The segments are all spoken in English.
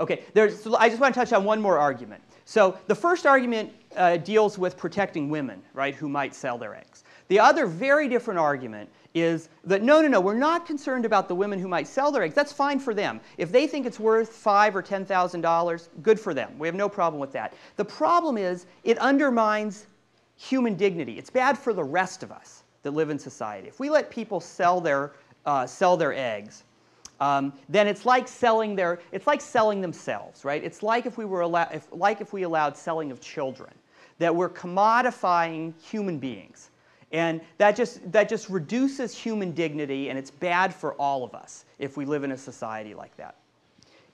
Okay, so I just want to touch on one more argument. So the first argument deals with protecting women, right, who might sell their eggs. The other very different argument is that no, we're not concerned about the women who might sell their eggs. That's fine for them. If they think it's worth $5,000 or $10,000, good for them. We have no problem with that. The problem is it undermines human dignity. It's bad for the rest of us that live in society. If we let people sell their eggs, then it's like selling themselves, right? It's like if we were allowed selling of children, that we're commodifying human beings, and that just reduces human dignity, and it's bad for all of us if we live in a society like that.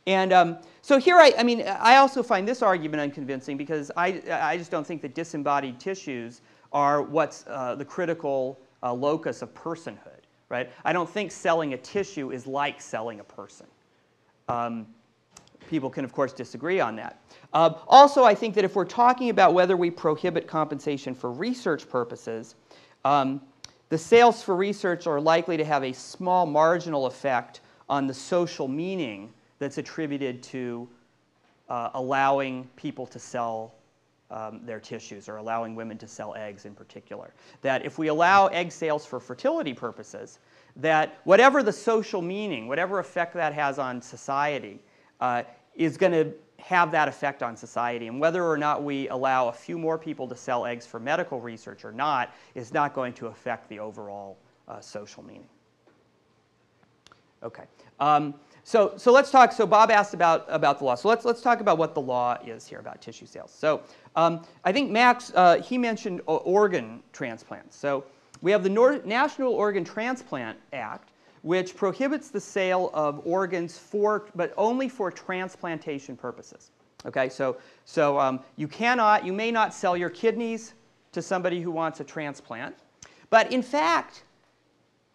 And so here, I also find this argument unconvincing because I just don't think that disembodied tissues are what's the critical locus of personhood. Right? I don't think selling a tissue is like selling a person. People can, of course, disagree on that. Also, I think that if we're talking about whether we prohibit compensation for research purposes, the sales for research are likely to have a small marginal effect on the social meaning that's attributed to allowing people to sell their tissues, or allowing women to sell eggs in particular. That if we allow egg sales for fertility purposes, that whatever the social meaning, whatever effect that has on society, is going to have that effect on society. And whether or not we allow a few more people to sell eggs for medical research or not is not going to affect the overall social meaning. Okay. So let's talk. So Bob asked about the law. So let's talk about what the law is here about tissue sales. So I think Max he mentioned organ transplants. So we have the National Organ Transplant Act, which prohibits the sale of organs but only for transplantation purposes. Okay. So you may not sell your kidneys to somebody who wants a transplant. But in fact,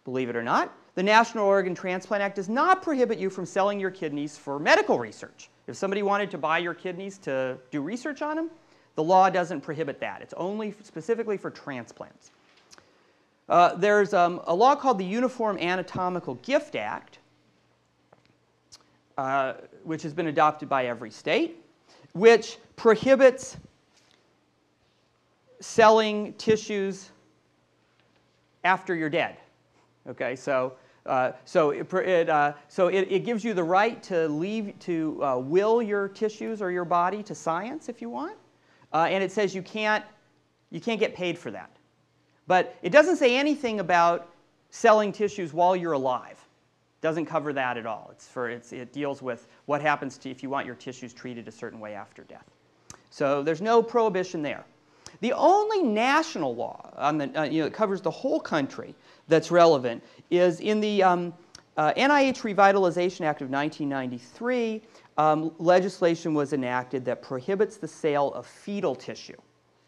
believe it or not, the National Organ Transplant Act does not prohibit you from selling your kidneys for medical research. If somebody wanted to buy your kidneys to do research on them, the law doesn't prohibit that. It's only specifically for transplants. There's a law called the Uniform Anatomical Gift Act, which has been adopted by every state, which prohibits selling tissues after you're dead. Okay, so it gives you the right to will your tissues or your body to science if you want, and it says you can't get paid for that. But it doesn't say anything about selling tissues while you're alive. It doesn't cover that at all. It deals with what happens if you want your tissues treated a certain way after death. So there's no prohibition there. The only national law that covers the whole country that's relevant is in the NIH Revitalization Act of 1993. Legislation was enacted that prohibits the sale of fetal tissue.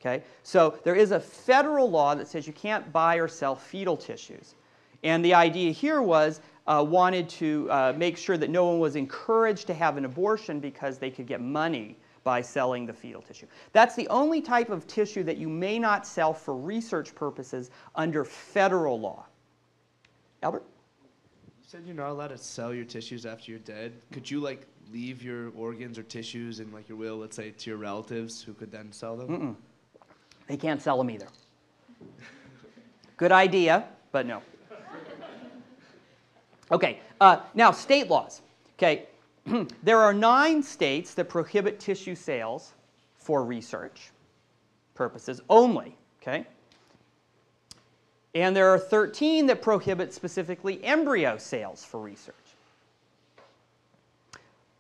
Okay, so there is a federal law that says you can't buy or sell fetal tissues, and the idea here was wanted to make sure that no one was encouraged to have an abortion because they could get money by selling the fetal tissue. That's the only type of tissue that you may not sell for research purposes under federal law. Albert? You said you're not allowed to sell your tissues after you're dead. Could you leave your organs or tissues in your will, let's say, to your relatives who could then sell them? Mm-mm. They can't sell them either. Good idea, but no. Okay, now state laws. Okay. There are 9 states that prohibit tissue sales for research purposes only, okay? And there are 13 that prohibit specifically embryo sales for research.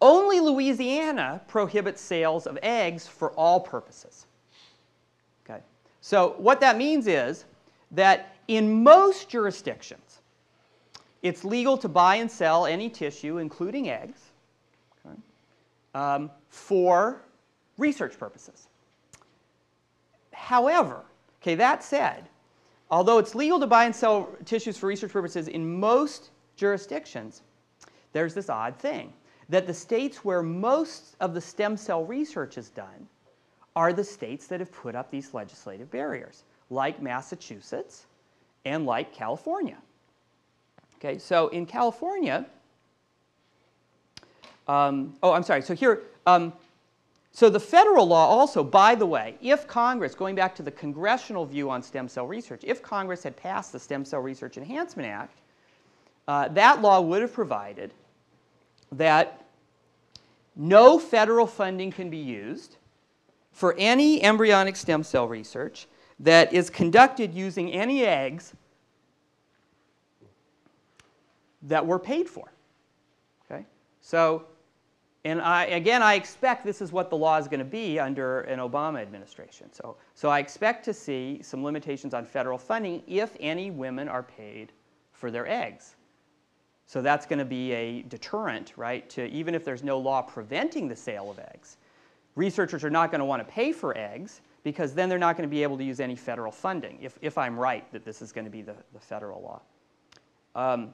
Only Louisiana prohibits sales of eggs for all purposes, okay? So what that means is that in most jurisdictions, it's legal to buy and sell any tissue, including eggs, for research purposes. However, okay, that said, although it's legal to buy and sell tissues for research purposes in most jurisdictions, there's this odd thing that the states where most of the stem cell research is done are the states that have put up these legislative barriers, like Massachusetts and like California. Okay, so in California, So here, so the federal law also, by the way, if Congress, going back to the congressional view on stem cell research, if Congress had passed the Stem Cell Research Enhancement Act, that law would have provided that no federal funding can be used for any embryonic stem cell research that is conducted using any eggs that were paid for. Okay? So, and I expect this is what the law is going to be under an Obama administration. So I expect to see some limitations on federal funding if any women are paid for their eggs. So that's going to be a deterrent, right, to even if there's no law preventing the sale of eggs. Researchers are not going to want to pay for eggs because then they're not going to be able to use any federal funding, if I'm right that this is going to be the federal law.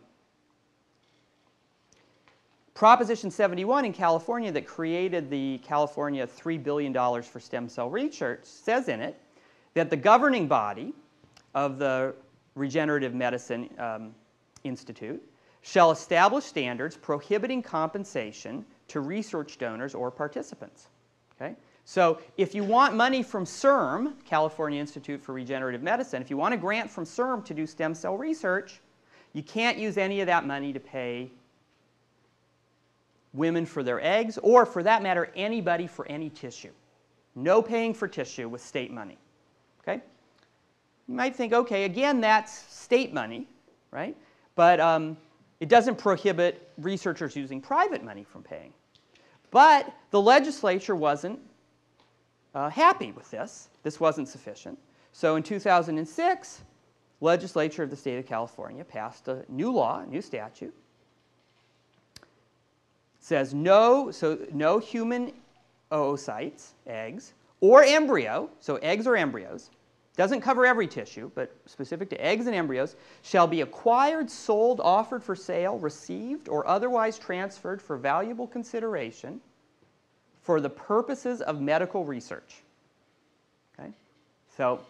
Proposition 71 in California that created the California $3 billion for stem cell research says in it that the governing body of the Regenerative Medicine Institute shall establish standards prohibiting compensation to research donors or participants. Okay? So if you want money from CIRM, California Institute for Regenerative Medicine, if you want a grant from CIRM to do stem cell research, you can't use any of that money to pay women for their eggs, or for that matter, anybody for any tissue. No paying for tissue with state money. Okay? You might think, okay, again, that's state money, right? But it doesn't prohibit researchers using private money from paying. But the legislature wasn't happy with this. This wasn't sufficient. So in 2006, legislature of the state of California passed a new law, a new statute. It says no human oocytes, eggs, or embryo, so eggs or embryos, doesn't cover every tissue, but specific to eggs and embryos, shall be acquired, sold, offered for sale, received, or otherwise transferred for valuable consideration for the purposes of medical research. Okay? So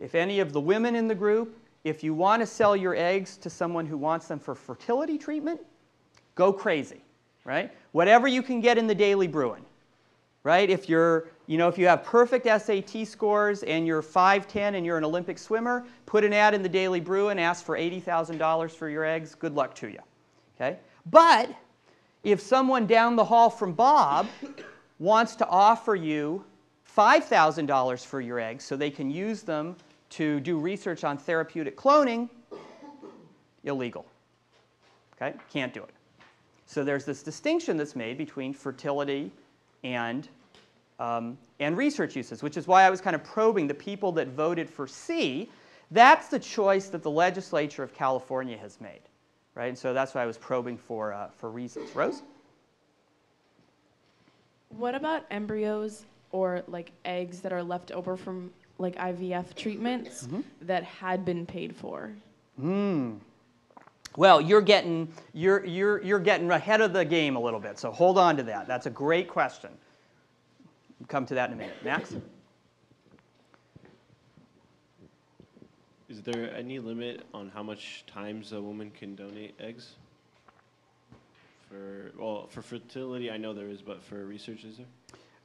if any of the women in the group, if you want to sell your eggs to someone who wants them for fertility treatment, go crazy, right? Whatever you can get in the Daily Bruin, right? If you're if you have perfect SAT scores and you're 5'10" and you're an Olympic swimmer, put an ad in the Daily Bruin, ask for $80,000 for your eggs. Good luck to you. Okay? But if someone down the hall from Bob wants to offer you $5,000 for your eggs so they can use them to do research on therapeutic cloning, illegal. Okay? Can't do it. So there's this distinction that's made between fertility and research uses, which is why I was kind of probing the people that voted for C. That's the choice that the legislature of California has made, right? And so that's why I was probing for reasons. Rose? What about embryos or like eggs that are left over from like IVF treatments that had been paid for? Well, you're getting ahead of the game a little bit, so hold on to that. That's a great question. We'll come to that in a minute. Max? Is there any limit on how much times a woman can donate eggs? For fertility, I know there is, but for research, is there?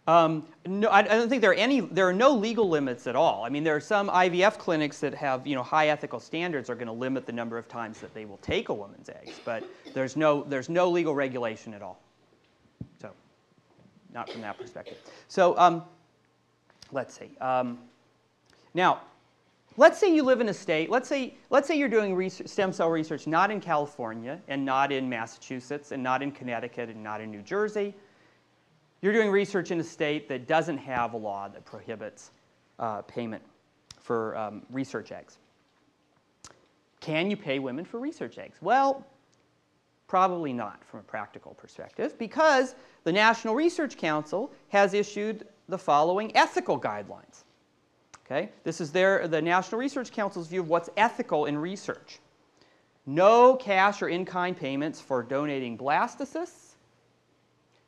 No, I don't think there are any. There are no legal limits at all. I mean, there are some IVF clinics that have high ethical standards are going to limit the number of times that they will take a woman's eggs, but there's no legal regulation at all. Not from that perspective. So let's see. Now, let's say you live in a state. Let's say you're doing research, stem cell research not in California and not in Massachusetts and not in Connecticut and not in New Jersey. You're doing research in a state that doesn't have a law that prohibits payment for research eggs. Can you pay women for research eggs? Well, probably not from a practical perspective, because the National Research Council has issued the following ethical guidelines. Okay? This is the National Research Council's view of what's ethical in research. No cash or in-kind payments for donating blastocysts.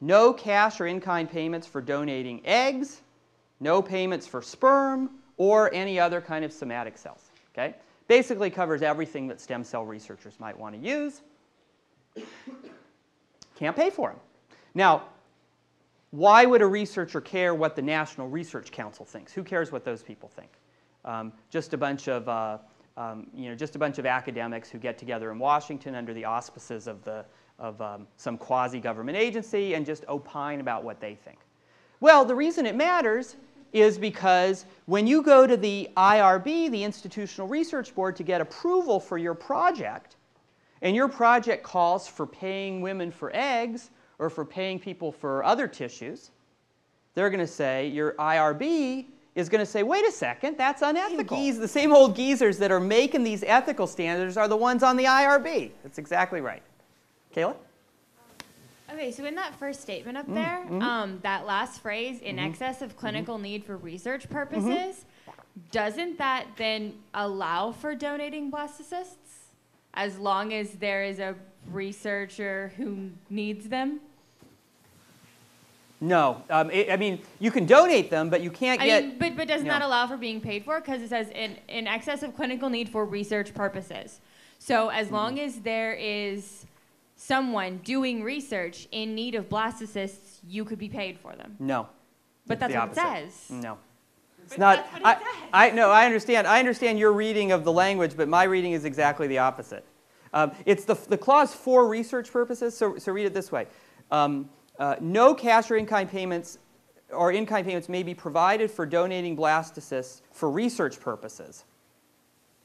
No cash or in-kind payments for donating eggs. No payments for sperm or any other kind of somatic cells. Okay? Basically covers everything that stem cell researchers might want to use. Can't pay for them. Now, why would a researcher care what the National Research Council thinks? Who cares what those people think? Just a bunch of academics who get together in Washington under the auspices of some quasi-government agency and just opine about what they think. Well, the reason it matters is because when you go to the IRB, the Institutional Research Board, to get approval for your project, and your project calls for paying women for eggs or for paying people for other tissues, they're going to say, your IRB is going to say, wait a second, that's unethical. The same old geezers that are making these ethical standards are the ones on the IRB. That's exactly right. Kayla? Okay, so in that first statement up there, that last phrase, in excess of clinical need for research purposes, doesn't that then allow for donating blastocysts as long as there is a researcher who needs them? No. I mean, you can donate them, but you can't get... but doesn't that allow for being paid for? Because it says in excess of clinical need for research purposes. So as long as there is... someone doing research in need of blastocysts, you could be paid for them. No. But that's what it says. No. It's not. No, I understand. I understand your reading of the language, but my reading is exactly the opposite. It's the clause for research purposes, so read it this way. No cash or in-kind payments may be provided for donating blastocysts for research purposes.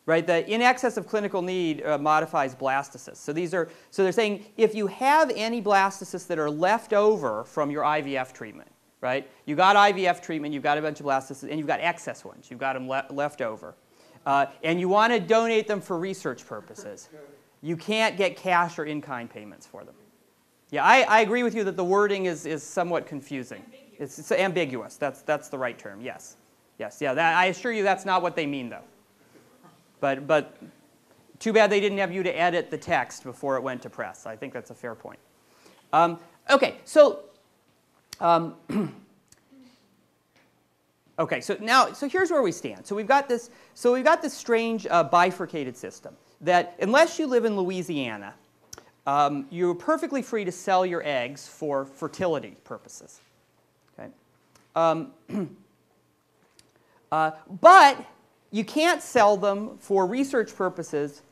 Right, the in excess of clinical need modifies blastocysts. So these are, so they're saying if you have any blastocysts that are left over from your IVF treatment, right? You got IVF treatment, you've got a bunch of blastocysts, and you've got excess ones. You've got them left over, and you want to donate them for research purposes. You can't get cash or in-kind payments for them. Yeah, I agree with you that the wording is somewhat confusing. It's ambiguous. That's the right term. Yes, yes, yeah. I assure you, that's not what they mean, though. But too bad they didn't have you to edit the text before it went to press. I think that's a fair point. OK, so so here's where we stand. So we've got this. So we've got this strange bifurcated system that, unless you live in Louisiana, you're perfectly free to sell your eggs for fertility purposes. Okay, but you can't sell them for research purposes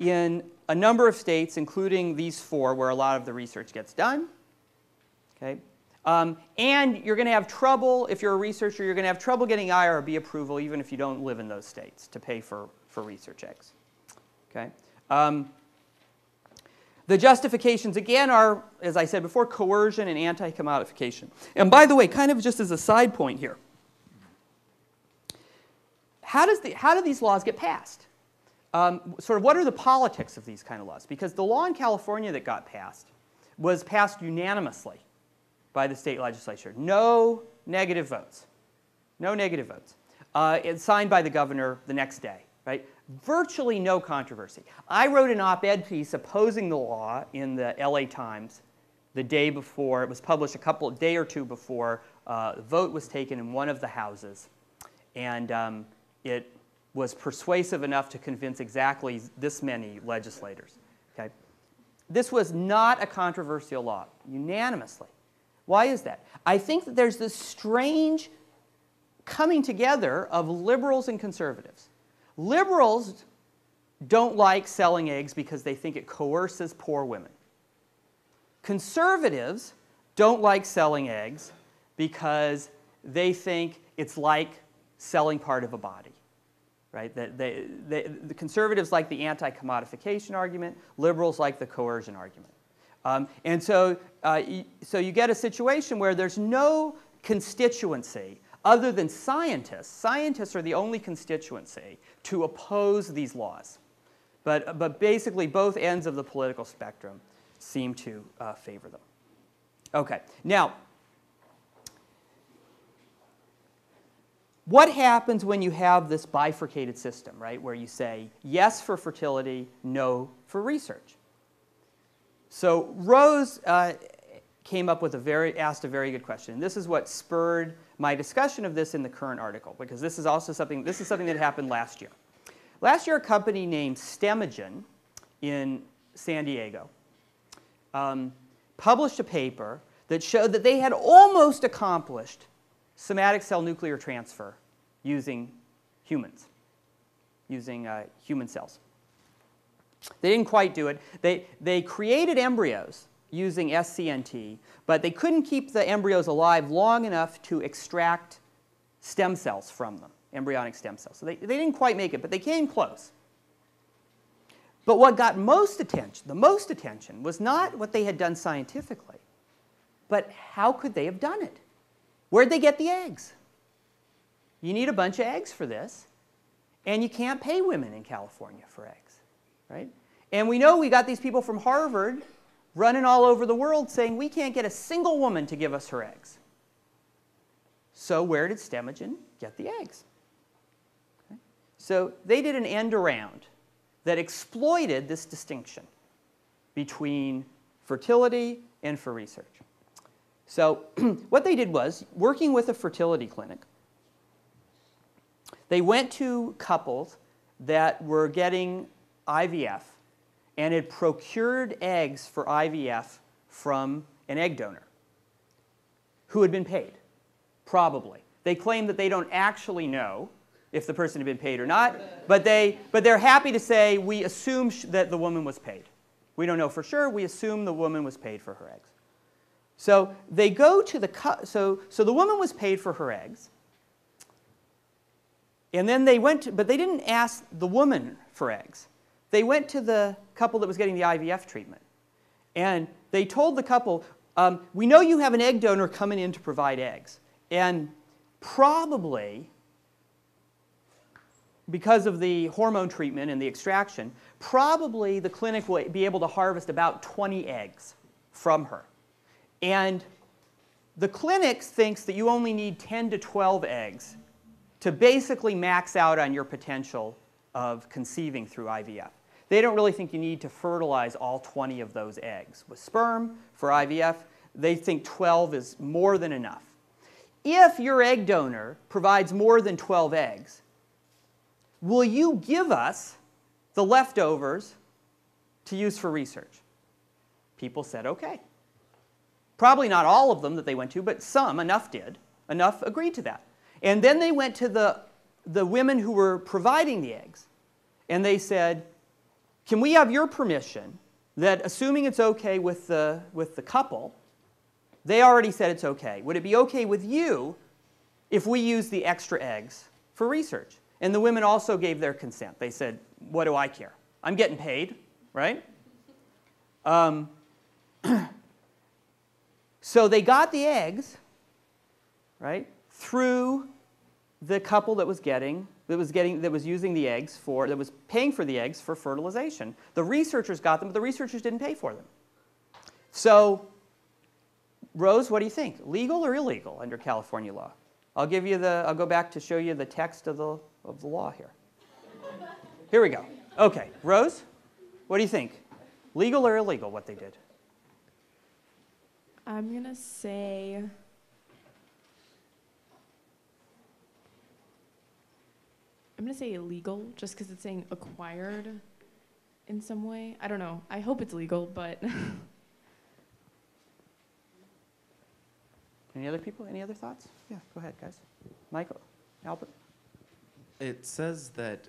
in a number of states, including these four, where a lot of the research gets done. Okay? And you're going to have trouble, if you're a researcher, you're going to have trouble getting IRB approval, even if you don't live in those states, to pay for research eggs. Okay? The justifications, again, are, as I said before, coercion and anti-commodification. And by the way, kind of just as a side point here, how do these laws get passed? Sort of what are the politics of these kind of laws? Because the law in California that got passed was passed unanimously by the state legislature. No negative votes. No negative votes. It's signed by the governor the next day. Right? Virtually no controversy. I wrote an op-ed piece opposing the law in the LA Times the day before. It was published a day or two before the vote was taken in one of the houses. And it was persuasive enough to convince exactly this many legislators. Okay? This was not a controversial law, unanimously. Why is that? I think that there's this strange coming together of liberals and conservatives. Liberals don't like selling eggs because they think it coerces poor women. Conservatives don't like selling eggs because they think it's like selling part of a body, right? The conservatives like the anti-commodification argument. Liberals like the coercion argument. And so, so you get a situation where there's no constituency other than scientists. Scientists are the only constituency to oppose these laws. But basically, both ends of the political spectrum seem to favor them. OK, now, what happens when you have this bifurcated system, right, where you say yes for fertility, no for research? So Rose asked a very good question. This is what spurred my discussion of this in the current article, because this is also something, this is something that happened last year. Last year, a company named Stemagen in San Diego published a paper that showed that they had almost accomplished somatic cell nuclear transfer using humans, using human cells. They didn't quite do it. They created embryos using SCNT, but they couldn't keep the embryos alive long enough to extract stem cells from them, embryonic stem cells. So they didn't quite make it, but they came close. But what got most attention, the most attention, was not what they had done scientifically, but how could they have done it? Where'd they get the eggs? You need a bunch of eggs for this, and you can't pay women in California for eggs, right? And we know we got these people from Harvard running all over the world saying, we can't get a single woman to give us her eggs. So where did Stemagen get the eggs? Okay. So they did an end around that exploited this distinction between fertility and for research. So what they did was, working with a fertility clinic, they went to couples that were getting IVF and had procured eggs for IVF from an egg donor who had been paid, probably. They claim that they don't actually know if the person had been paid or not, but they're happy to say, we assume that the woman was paid. We don't know for sure. We assume the woman was paid for her eggs. So they go to the so the woman was paid for her eggs, and then they went to, but they didn't ask the woman for eggs. They went to the couple that was getting the IVF treatment, and they told the couple, we know you have an egg donor coming in to provide eggs, and probably, because of the hormone treatment and the extraction, probably the clinic will be able to harvest about 20 eggs from her. And the clinic thinks that you only need 10 to 12 eggs to basically max out on your potential of conceiving through IVF. They don't really think you need to fertilize all 20 of those eggs with sperm for IVF. They think 12 is more than enough. If your egg donor provides more than 12 eggs, will you give us the leftovers to use for research? People said okay. Probably not all of them that they went to, but some, enough did. Enough agreed to that. And then they went to the women who were providing the eggs, and they said, can we have your permission that, assuming it's okay with the couple, they already said it's okay. Would it be okay with you if we use the extra eggs for research? And the women also gave their consent. They said, what do I care? I'm getting paid, right? So they got the eggs, right, through the couple that was using the eggs for, that was paying for the eggs for fertilization. The researchers got them, but the researchers didn't pay for them. So, Rose, what do you think? Legal or illegal under California law? I'll give you the, I'll go back to show you the text of the law here. Here we go. Okay, Rose, what do you think? Legal or illegal what they did? I'm going to say illegal, just because it's saying acquired in some way. I don't know. I hope it's legal, but any other people? Any other thoughts? Yeah, go ahead, guys. Michael, Albert. It says that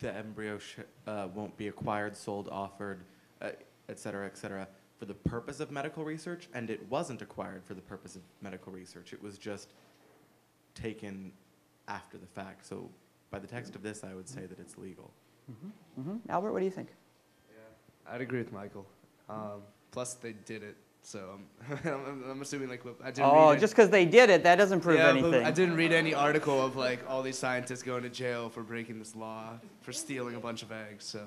the embryo won't be acquired, sold, offered, et cetera, for the purpose of medical research, and it wasn't acquired for the purpose of medical research. It was just taken after the fact. So by the text of this, I would say that it's legal. Mm-hmm. Mm-hmm. Albert, what do you think? Yeah, I'd agree with Michael. Plus, they did it. So I'm assuming, like, I didn't read just because they did it, that doesn't prove anything. But I didn't read any article of, like, all these scientists going to jail for breaking this law, for stealing a bunch of eggs, so.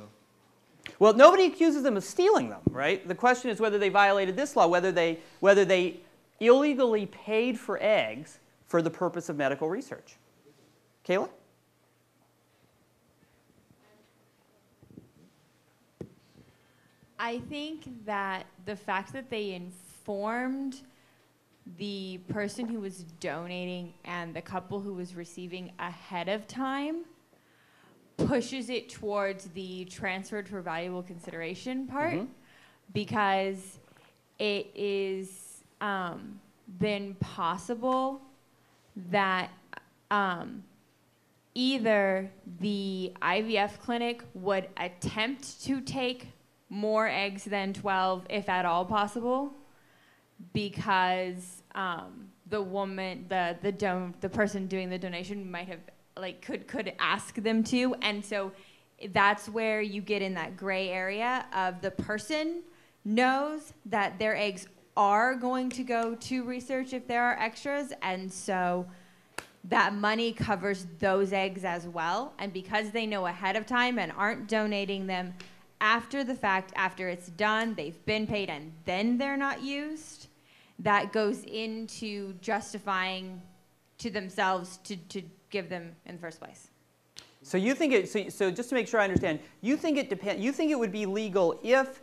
Well, nobody accuses them of stealing them, right? The question is whether they violated this law, whether they illegally paid for eggs for the purpose of medical research. Kayla? I think that the fact that they informed the person who was donating and the couple who was receiving ahead of time pushes it towards the transferred for valuable consideration part, mm-hmm. because it is then possible that either the IVF clinic would attempt to take more eggs than 12, if at all possible, because the woman, the person doing the donation might have, like, could ask them to, and so that's where you get in that gray area of the person knows that their eggs are going to go to research if there are extras, and so that money covers those eggs as well. And because they know ahead of time and aren't donating them after the fact, after it's done, they've been paid, and then they're not used, that goes into justifying to themselves to give them in the first place. So you think it, so just to make sure I understand, you think it depends, you think it would be legal if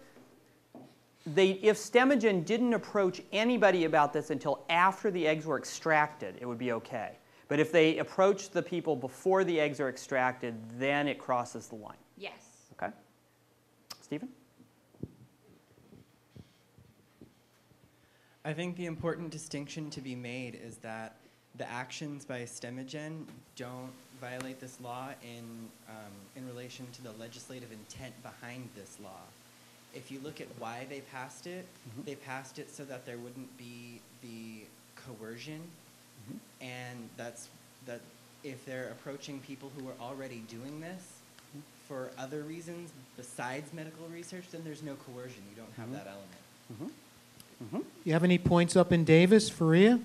if Stemagen didn't approach anybody about this until after the eggs were extracted, it would be okay. But if they approach the people before the eggs are extracted, then it crosses the line. Yes. Okay. Stephen? I think the important distinction to be made is that the actions by Stemagen don't violate this law in relation to the legislative intent behind this law. If you look at why they passed it, mm-hmm. they passed it so that there wouldn't be the coercion, mm-hmm. and that's that if they're approaching people who are already doing this mm-hmm. for other reasons besides medical research, then there's no coercion. You don't have mm-hmm. that element. Mm-hmm. Mm-hmm. You have any points up in Davis, Faria?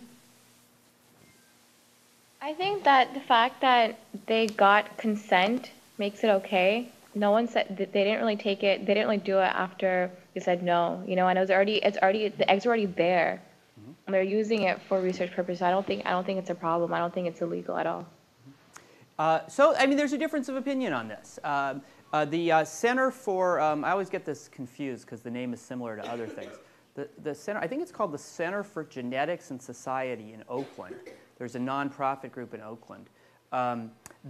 I think that the fact that they got consent makes it okay. No one said that they didn't really take it. They didn't really do it after they said no. You know, and it was already. It's already. The eggs are already there. Mm-hmm. And they're using it for research purposes. I don't think it's a problem. I don't think it's illegal at all. So I mean, there's a difference of opinion on this. The Center for. I always get this confused because the name is similar to other things. The center. I think it's called the Center for Genetics and Society in Oakland. There's a nonprofit group in Oakland.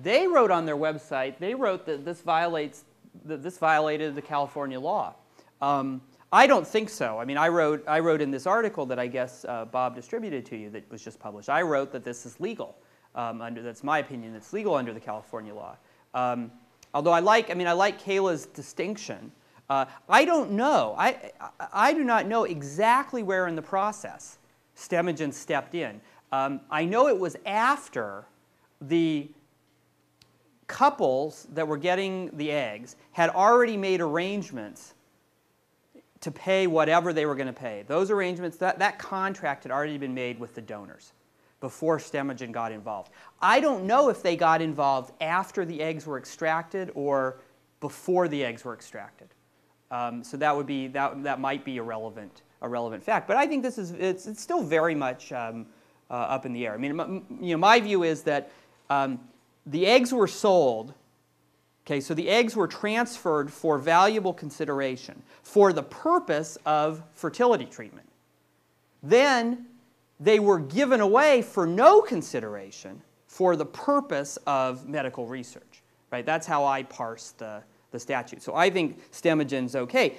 They wrote on their website, they wrote that this violated the California law. I don't think so. I mean, I wrote in this article that I guess Bob distributed to you that was just published. I wrote that this is legal. That's my opinion. It's legal under the California law. Although I like Kayla's distinction. I don't know. I do not know exactly where in the process Stemagen stepped in. I know it was after the couples that were getting the eggs had already made arrangements to pay whatever they were going to pay. Those arrangements, that contract had already been made with the donors before Stemagen got involved. I don't know if they got involved after the eggs were extracted or before the eggs were extracted. So that would be that might be a relevant fact. But I think this is it's still very much up in the air. I mean, my view is that. The eggs were sold, okay, so the eggs were transferred for valuable consideration for the purpose of fertility treatment. Then they were given away for no consideration for the purpose of medical research, right? That's how I parse the statute. So I think Stemagen's okay.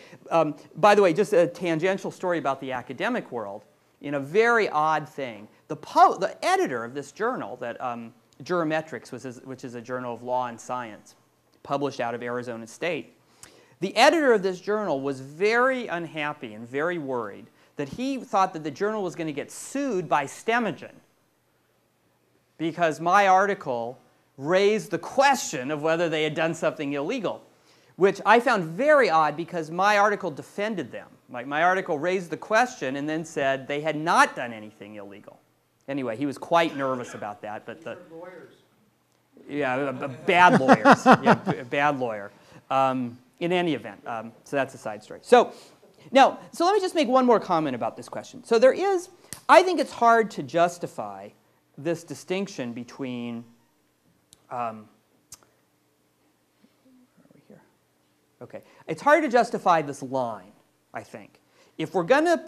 By the way, just a tangential story about the academic world. In a very odd thing, the editor of this journal that Jurimetrics, which is a journal of law and science, published out of Arizona State. The editor of this journal was very unhappy and very worried that he thought that the journal was going to get sued by Stemagen because my article raised the question of whether they had done something illegal, which I found very odd because my article defended them. My article raised the question and then said they had not done anything illegal. Anyway, he was quite nervous about that, but lawyers. Yeah, bad lawyers. Yeah, bad lawyer. In any event, so that's a side story. So let me just make one more comment about this question. So there is, I think it's hard to justify this distinction between. Where are we here? Okay, it's hard to justify this line, I think. If we're gonna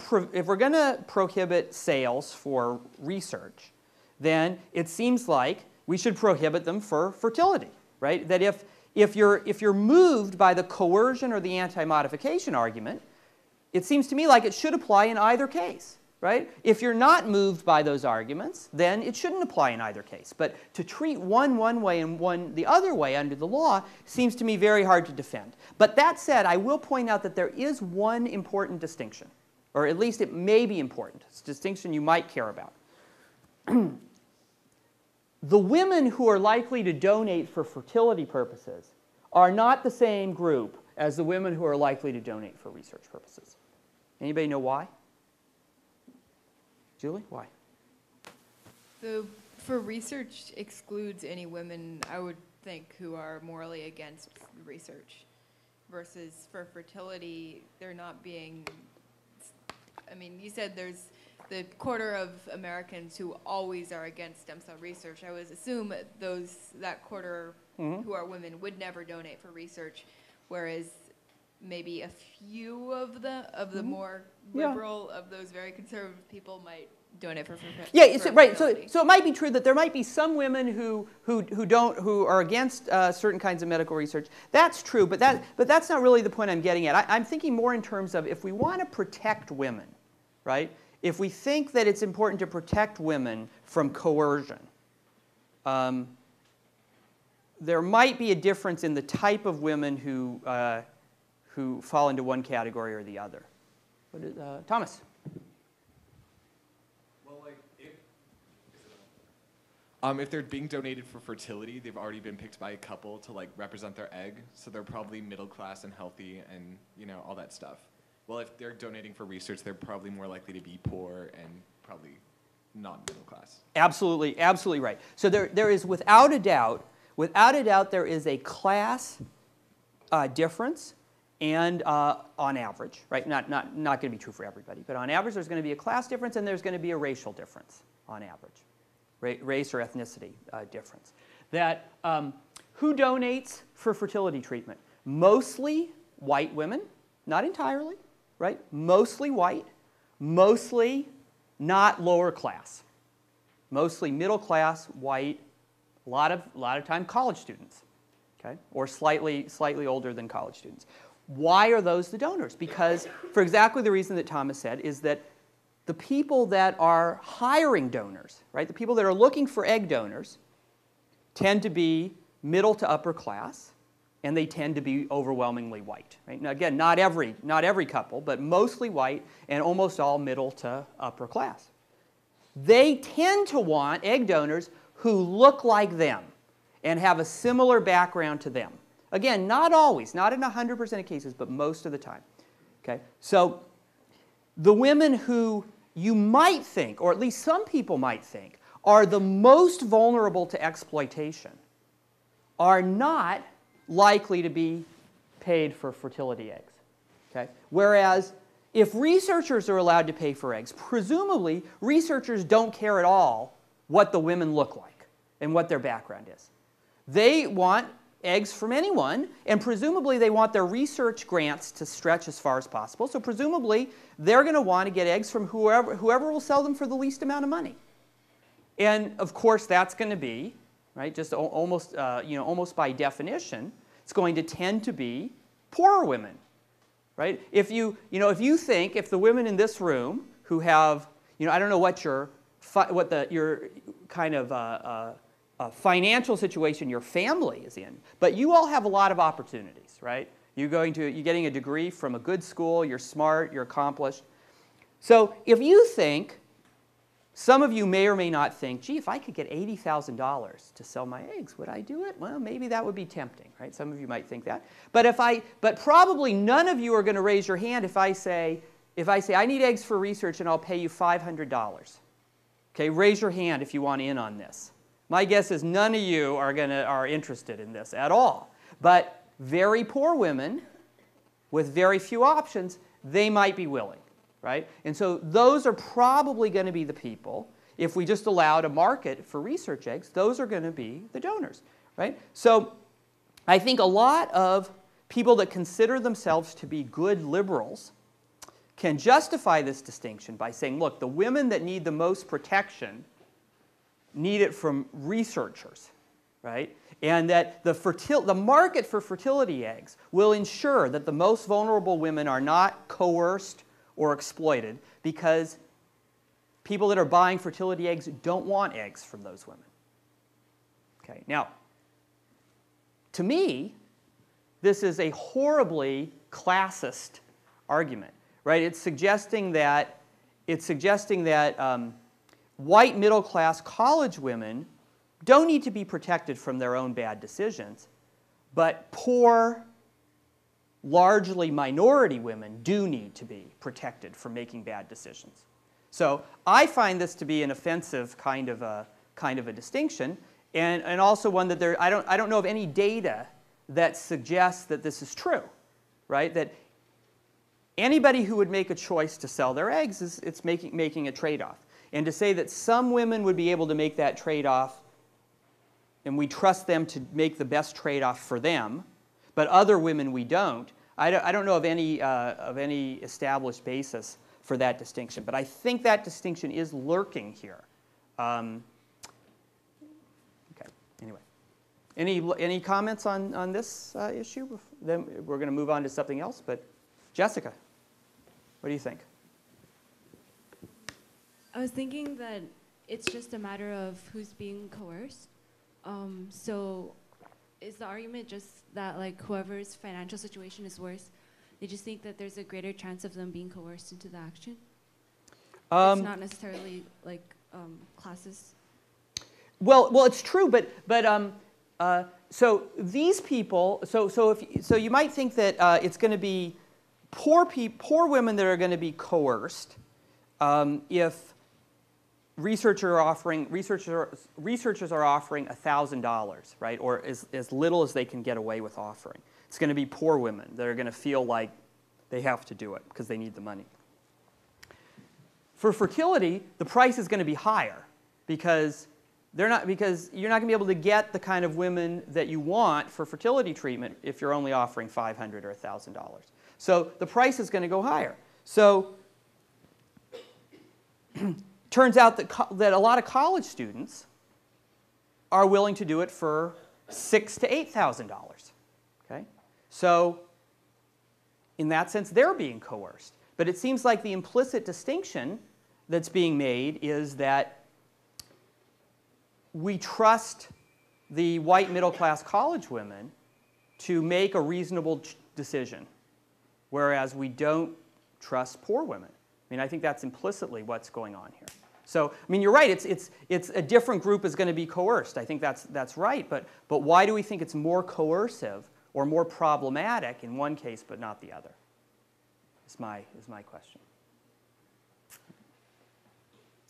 prohibit sales for research, then it seems like we should prohibit them for fertility, right? That if you're moved by the coercion or the anti-modification argument, it seems to me like it should apply in either case, right? If you're not moved by those arguments, then it shouldn't apply in either case. But to treat one way and one the other way under the law seems to me very hard to defend. But that said, I will point out that there is one important distinction, or at least it may be important. It's a distinction you might care about. The women who are likely to donate for fertility purposes are not the same group as the women who are likely to donate for research purposes. Anybody know why? Julie, why? For research excludes any women, I would think, who are morally against research. Versus for fertility, they're not being, I mean, you said there's the quarter of Americans who always are against stem cell research. I would assume those, that quarter who are women would never donate for research, whereas maybe a few of the more liberal of those very conservative people might donate for fertility. Yeah, it's, right. So it might be true that there might be some women who are against certain kinds of medical research. That's true, but that's not really the point I'm getting at. I'm thinking more in terms of if we want to protect women, right? If we think that it's important to protect women from coercion, there might be a difference in the type of women who fall into one category or the other. What is, Thomas? Well, like, if they're being donated for fertility, they've already been picked by a couple to like represent their egg, so they're probably middle class and healthy and you know all that stuff. Well, if they're donating for research, they're probably more likely to be poor and probably not middle class. Absolutely, absolutely right. So there is without a doubt, there is a class difference, and on average, right? Not going to be true for everybody, but on average, there's going to be a class difference, and there's going to be a racial difference on average, race or ethnicity difference. That who donates for fertility treatment? Mostly white women, not entirely. Right? Mostly white, mostly not lower class, mostly middle class, white, a lot of time college students, okay, or slightly older than college students. Why are those the donors? Because for exactly the reason that Thomas said is that the people that are hiring donors, right, the people that are looking for egg donors tend to be middle to upper class, and they tend to be overwhelmingly white. Right? Now, again, not every couple, but mostly white and almost all middle to upper class. They tend to want egg donors who look like them and have a similar background to them. Again, not always, not in 100% of cases, but most of the time. Okay? So the women who you might think, or at least some people might think, are the most vulnerable to exploitation are not likely to be paid for fertility eggs. Okay? Whereas if researchers are allowed to pay for eggs, presumably researchers don't care at all what the women look like and what their background is. They want eggs from anyone, and presumably they want their research grants to stretch as far as possible. So presumably they're going to want to get eggs from whoever will sell them for the least amount of money. And of course that's going to be, right, just almost, you know, almost by definition, it's going to tend to be poorer women, right? If you think if the women in this room who have, you know, I don't know what your kind of financial situation your family is in, but you all have a lot of opportunities, right? You're getting a degree from a good school. You're smart. You're accomplished. So if you think, some of you may or may not think, gee, if I could get $80,000 to sell my eggs, would I do it? Well, maybe that would be tempting, right? Some of you might think that. But probably none of you are going to raise your hand if I say I need eggs for research and I'll pay you $500. Okay, raise your hand if you want in on this. My guess is none of you are interested in this at all. But very poor women with very few options, they might be willing. Right? And so those are probably going to be the people, if we just allowed a market for research eggs, those are going to be the donors. Right? So I think a lot of people that consider themselves to be good liberals can justify this distinction by saying, look, the women that need the most protection need it from researchers, right? And that the market for fertility eggs will ensure that the most vulnerable women are not coerced or exploited, because people that are buying fertility eggs don't want eggs from those women. Okay, now, to me, this is a horribly classist argument, right? It's suggesting that white middle-class college women don't need to be protected from their own bad decisions, but poor, largely minority women do need to be protected from making bad decisions. So I find this to be an offensive kind of a distinction, and also one that I don't know of any data that suggests that this is true, right? That anybody who would make a choice to sell their eggs is making a trade-off. And to say that some women would be able to make that trade-off and we trust them to make the best trade-off for them, but other women we don't, I don't know of any established basis for that distinction. But I think that distinction is lurking here. Okay. Anyway, any comments on this issue? Then we're going to move on to something else. But Jessica, what do you think? I was thinking that it's just a matter of who's being coerced. So is the argument just that like whoever's financial situation is worse, they just think that there's a greater chance of them being coerced into the action? It's not necessarily like classes. Well, it's true, but so these people, so you might think that it's going to be poor women that are going to be coerced if researchers are offering $1,000, right, or as little as they can get away with offering. It's going to be poor women that are going to feel like they have to do it because they need the money. For fertility, the price is going to be higher because you're not going to be able to get the kind of women that you want for fertility treatment if you're only offering $500 or $1,000. So the price is going to go higher. So turns out that a lot of college students are willing to do it for $6,000 to $8,000. Okay, so in that sense, they're being coerced. But it seems like the implicit distinction that's being made is that we trust the white middle-class college women to make a reasonable decision, whereas we don't trust poor women. I mean, I think that's implicitly what's going on here. So, I mean, you're right. It's a different group is going to be coerced. I think that's right. But why do we think it's more coercive or more problematic in one case but not the other? Is my question.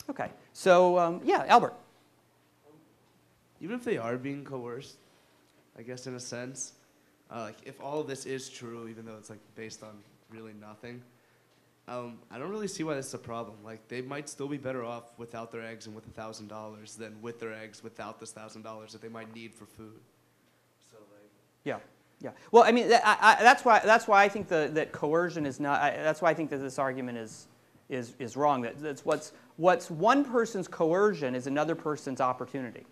Okay. So yeah, Albert. Even if they are being coerced, I guess in a sense, like if all of this is true, even though it's like based on really nothing. I don't really see why this is a problem. Like, they might still be better off without their eggs and with $1,000 than with their eggs without this $1,000 that they might need for food. So, like, yeah. Well, I mean, that's why I think that coercion is not. That's why I think that this argument is wrong. That's what's one person's coercion is another person's opportunity.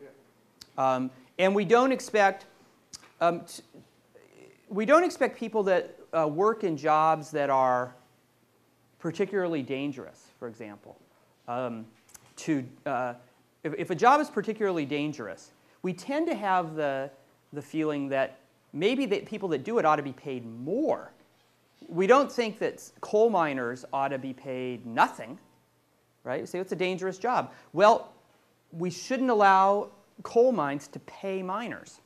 Yeah. And we don't expect people that work in jobs that are particularly dangerous, for example. If a job is particularly dangerous, we tend to have the feeling that maybe the people that do it ought to be paid more. We don't think that coal miners ought to be paid nothing, right? We say, it's a dangerous job. Well, we shouldn't allow coal mines to pay miners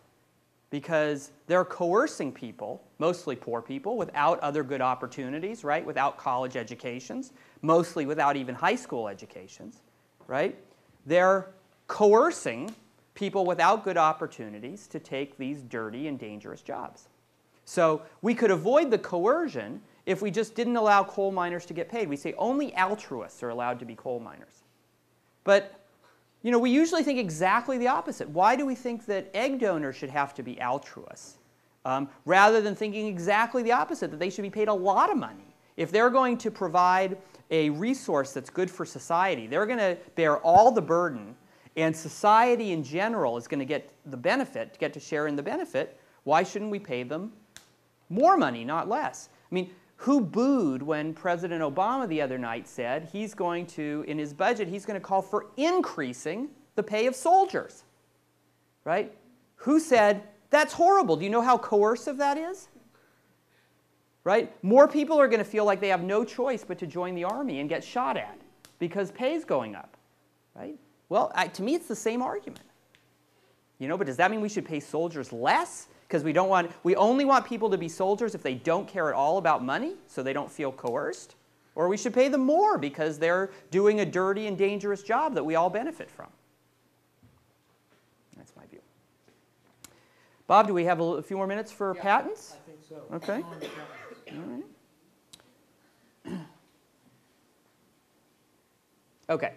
because they're coercing people, mostly poor people, without other good opportunities, right? Without college educations, mostly without even high school educations, right? They're coercing people without good opportunities to take these dirty and dangerous jobs. So we could avoid the coercion if we just didn't allow coal miners to get paid. We say only altruists are allowed to be coal miners. But you know, we usually think exactly the opposite. Why do we think that egg donors should have to be altruists? Rather than thinking exactly the opposite, that they should be paid a lot of money. If they're going to provide a resource that's good for society, they're going to bear all the burden. And society in general is going to get the benefit, get to share in the benefit. Why shouldn't we pay them more money, not less? I mean, who booed when President Obama the other night said he's going to, in his budget, he's going to call for increasing the pay of soldiers, right? Who said, that's horrible. Do you know how coercive that is? Right? More people are going to feel like they have no choice but to join the army and get shot at because pay's going up, right? Well, to me, it's the same argument. You know, but does that mean we should pay soldiers less? Because we only want people to be soldiers if they don't care at all about money, so they don't feel coerced? Or we should pay them more because they're doing a dirty and dangerous job that we all benefit from? That's my view. Bob, do we have a few more minutes for patents? I think so. Okay. All right. Okay.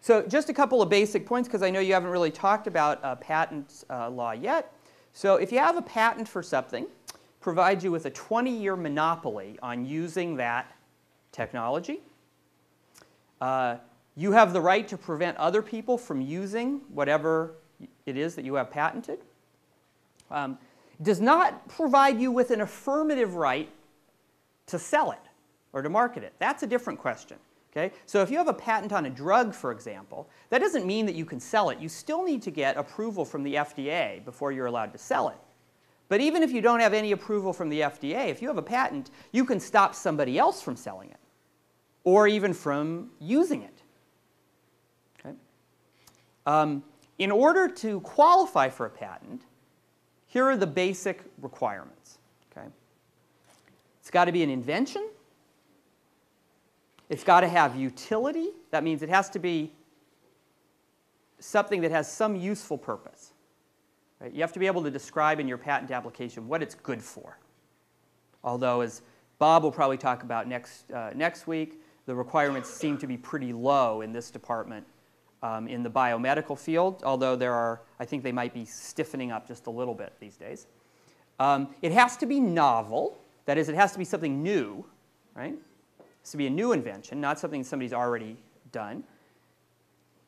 So just a couple of basic points, because I know you haven't really talked about patent law yet. So if you have a patent for something, provides you with a 20-year monopoly on using that technology. You have the right to prevent other people from using whatever it is that you have patented. Does not provide you with an affirmative right to sell it or to market it. That's a different question. Okay? So if you have a patent on a drug, for example, that doesn't mean that you can sell it. You still need to get approval from the FDA before you're allowed to sell it. But even if you don't have any approval from the FDA, if you have a patent, you can stop somebody else from selling it or even from using it. Okay? In order to qualify for a patent, here are the basic requirements. Okay? It's got to be an invention. It's got to have utility. That means it has to be something that has some useful purpose. Right? You have to be able to describe in your patent application what it's good for. Although, as Bob will probably talk about next week, the requirements seem to be pretty low in this department in the biomedical field, although there are, I think they might be stiffening up just a little bit these days. It has to be novel. That is, it has to be something new, right? To be a new invention, not something somebody's already done.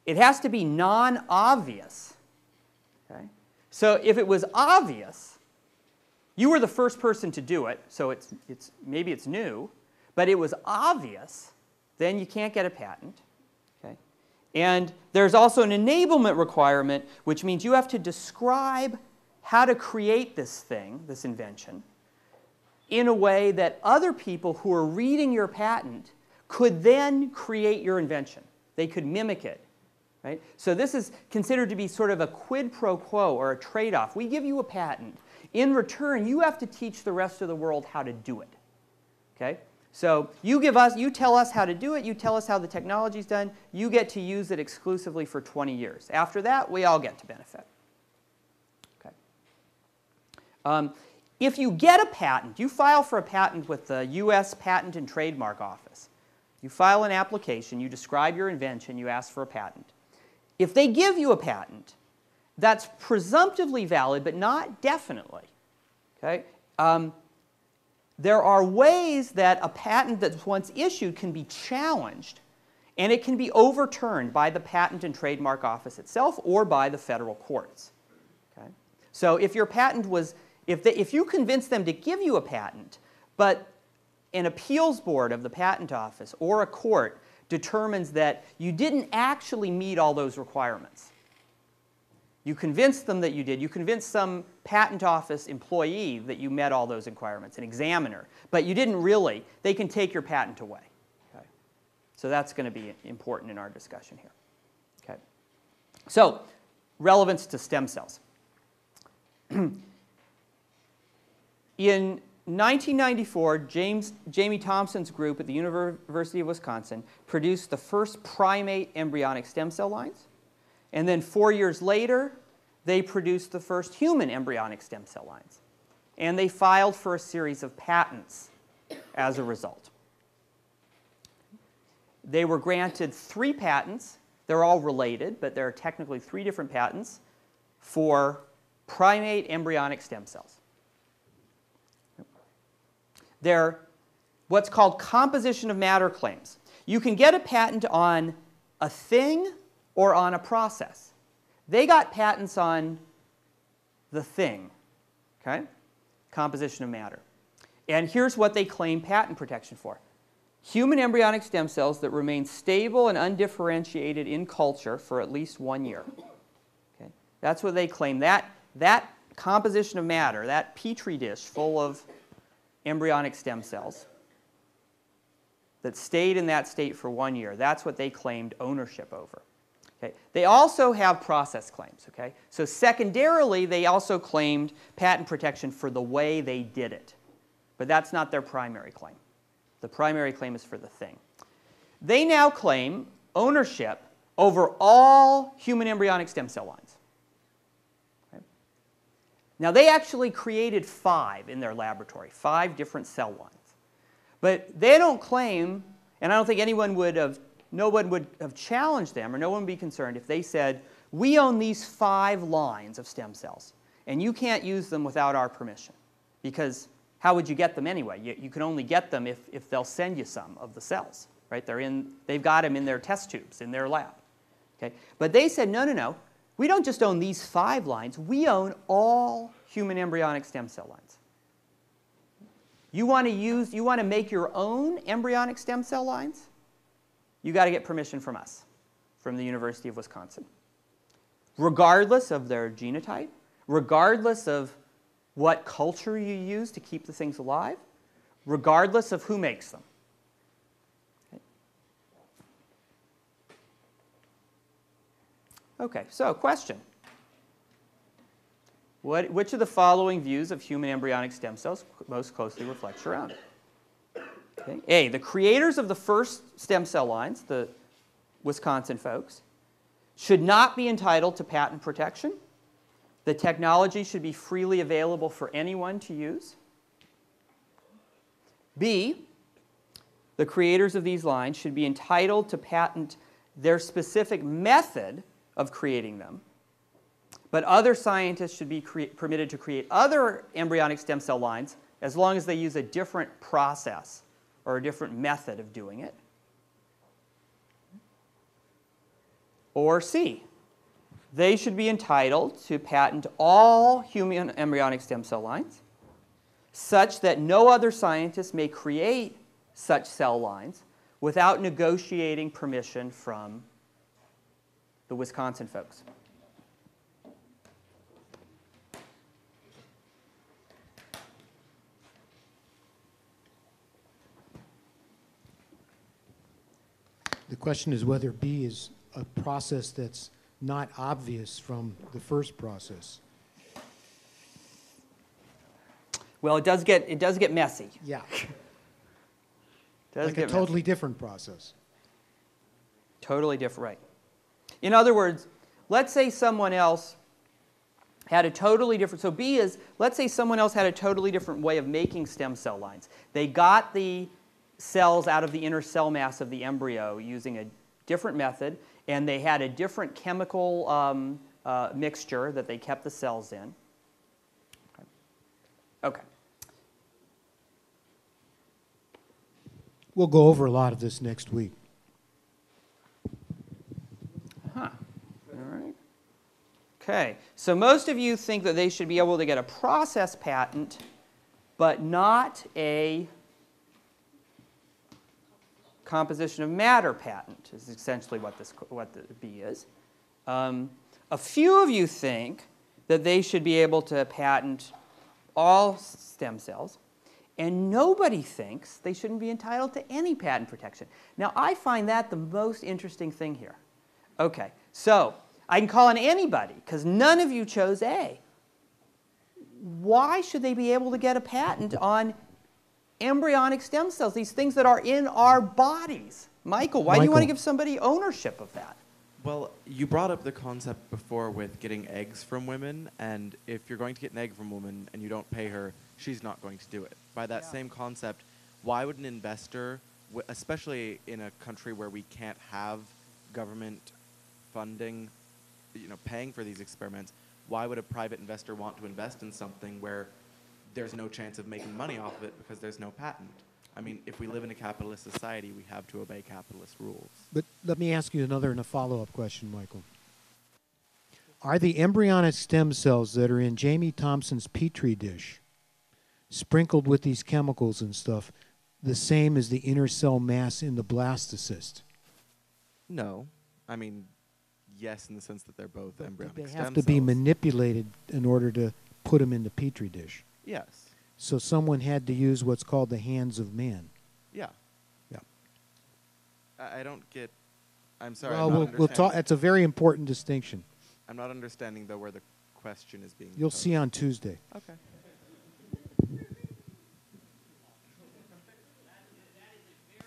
It has to be non-obvious. Okay? So if it was obvious, you were the first person to do it, so maybe it's new, but it was obvious, then you can't get a patent. Okay? And there's also an enablement requirement, which means you have to describe how to create this thing, this invention, in a way that other people who are reading your patent could then create your invention. They could mimic it. Right? So this is considered to be sort of a quid pro quo or a trade-off. We give you a patent. In return, you have to teach the rest of the world how to do it. Okay? So you tell us how to do it. You tell us how the technology is done. You get to use it exclusively for 20 years. After that, we all get to benefit. Okay. If you get a patent, you file for a patent with the US Patent and Trademark Office. You file an application, you describe your invention, you ask for a patent. If they give you a patent, that's presumptively valid, but not definitely. Okay? There are ways that a patent that's once issued can be challenged, and it can be overturned by the Patent and Trademark Office itself or by the federal courts. Okay? So if your patent was if you convince them to give you a patent, but an appeals board of the patent office or a court determines that you didn't actually meet all those requirements. You convinced them that you did. You convinced some patent office employee that you met all those requirements, an examiner, but you didn't really. They can take your patent away. Okay? So that's going to be important in our discussion here. Okay. So relevance to stem cells. In 1994, Jamie Thomson's group at the University of Wisconsin produced the first primate embryonic stem cell lines. And then 4 years later, they produced the first human embryonic stem cell lines. And they filed for a series of patents as a result. They were granted 3 patents. They're all related, but there are technically 3 different patents for primate embryonic stem cells. They're what's called composition of matter claims. You can get a patent on a thing or on a process. They got patents on the thing, okay? Composition of matter. And here's what they claim patent protection for. Human embryonic stem cells that remain stable and undifferentiated in culture for at least 1 year. Okay? That's what they claim. That composition of matter, that petri dish full of embryonic stem cells that stayed in that state for 1 year, that's what they claimed ownership over. Okay. They also have process claims. Okay? So secondarily, they also claimed patent protection for the way they did it. But that's not their primary claim. The primary claim is for the thing. They now claim ownership over all human embryonic stem cell lines. Okay. Now, they actually created 5 in their laboratory, 5 different cell lines. But they don't claim, and I don't think anyone would have, no one would have challenged them, or no one would be concerned if they said, we own these 5 lines of stem cells, and you can't use them without our permission. Because how would you get them anyway? You can only get them if they'll send you some of the cells. Right? They've got them in their test tubes, in their lab. Okay? But they said, no, no, no. We don't just own these 5 lines. We own all human embryonic stem cell lines. You want to make your own embryonic stem cell lines? You've got to get permission from us, from the University of Wisconsin. Regardless of their genotype, regardless of what culture you use to keep the things alive, regardless of who makes them. Okay, so question. Which of the following views of human embryonic stem cells most closely reflects your own? Okay. A, the creators of the first stem cell lines, the Wisconsin folks, should not be entitled to patent protection. The technology should be freely available for anyone to use. B, the creators of these lines should be entitled to patent their specific method of creating them. But other scientists should be permitted to create other embryonic stem cell lines as long as they use a different process or a different method of doing it. Or C, they should be entitled to patent all human embryonic stem cell lines such that no other scientist may create such cell lines without negotiating permission from the Wisconsin folks. The question is whether B is a process that's not obvious from the first process. Well, it does get messy. Yeah. Like a totally different process. Totally different, right. In other words, let's say someone else had a totally different, so B is, let's say someone else had a totally different way of making stem cell lines. They got the cells out of the inner cell mass of the embryo using a different method, and they had a different chemical mixture that they kept the cells in. Okay. We'll go over a lot of this next week. Huh. All right. Okay. So most of you think that they should be able to get a process patent, but not a composition of matter patent is essentially what the B is. A few of you think that they should be able to patent all stem cells, and nobody thinks they shouldn't be entitled to any patent protection. Now, I find that the most interesting thing here. Okay, so I can call on anybody because none of you chose A. Why should they be able to get a patent on embryonic stem cells, these things that are in our bodies? Michael, why do you want to give somebody ownership of that? Well, you brought up the concept before with getting eggs from women, and if you're going to get an egg from a woman and you don't pay her, she's not going to do it. By that same concept, why would an investor, especially in a country where we can't have government funding, you know, paying for these experiments, why would a private investor want to invest in something where there's no chance of making money off of it because there's no patent? I mean, if we live in a capitalist society, we have to obey capitalist rules. But let me ask you another and a follow-up question, Michael. Are the embryonic stem cells that are in Jamie Thomson's Petri dish, sprinkled with these chemicals and stuff, the same as the inner cell mass in the blastocyst? No. I mean, yes, in the sense that they're both embryonic stem cells. They have to be manipulated in order to put them in the Petri dish. Yes. So someone had to use what's called the hands of man. Yeah. Yeah. I don't get, I'm sorry. Well, we'll talk, that's a very important distinction. I'm not understanding, though, where the question is being You'll see on Tuesday. Okay.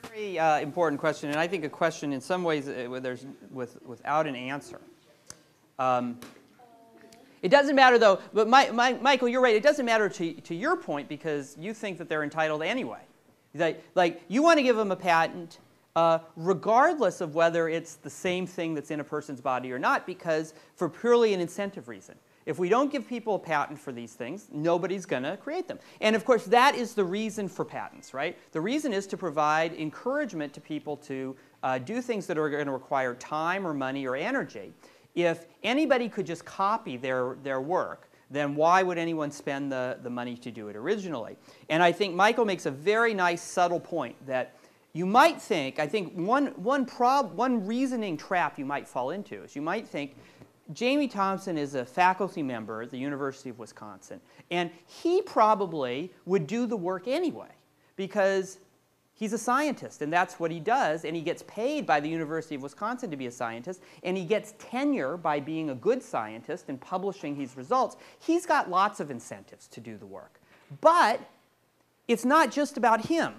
Very important question, and I think a question in some ways where there's without an answer. It doesn't matter, though. But Michael, you're right. It doesn't matter to your point because you think that they're entitled anyway. Like you want to give them a patent regardless of whether it's the same thing that's in a person's body or not, because for purely an incentive reason. If we don't give people a patent for these things, nobody's going to create them. And of course, that is the reason for patents, right? The reason is to provide encouragement to people to do things that are going to require time or money or energy. If anybody could just copy their work, then why would anyone spend the money to do it originally? And I think Michael makes a very nice, subtle point that you might think, I think one reasoning trap you might fall into is you might think, Jamie Thomson is a faculty member at the University of Wisconsin, and he probably would do the work anyway because he's a scientist, and that's what he does, and he gets paid by the University of Wisconsin to be a scientist, and he gets tenure by being a good scientist and publishing his results. He's got lots of incentives to do the work. But it's not just about him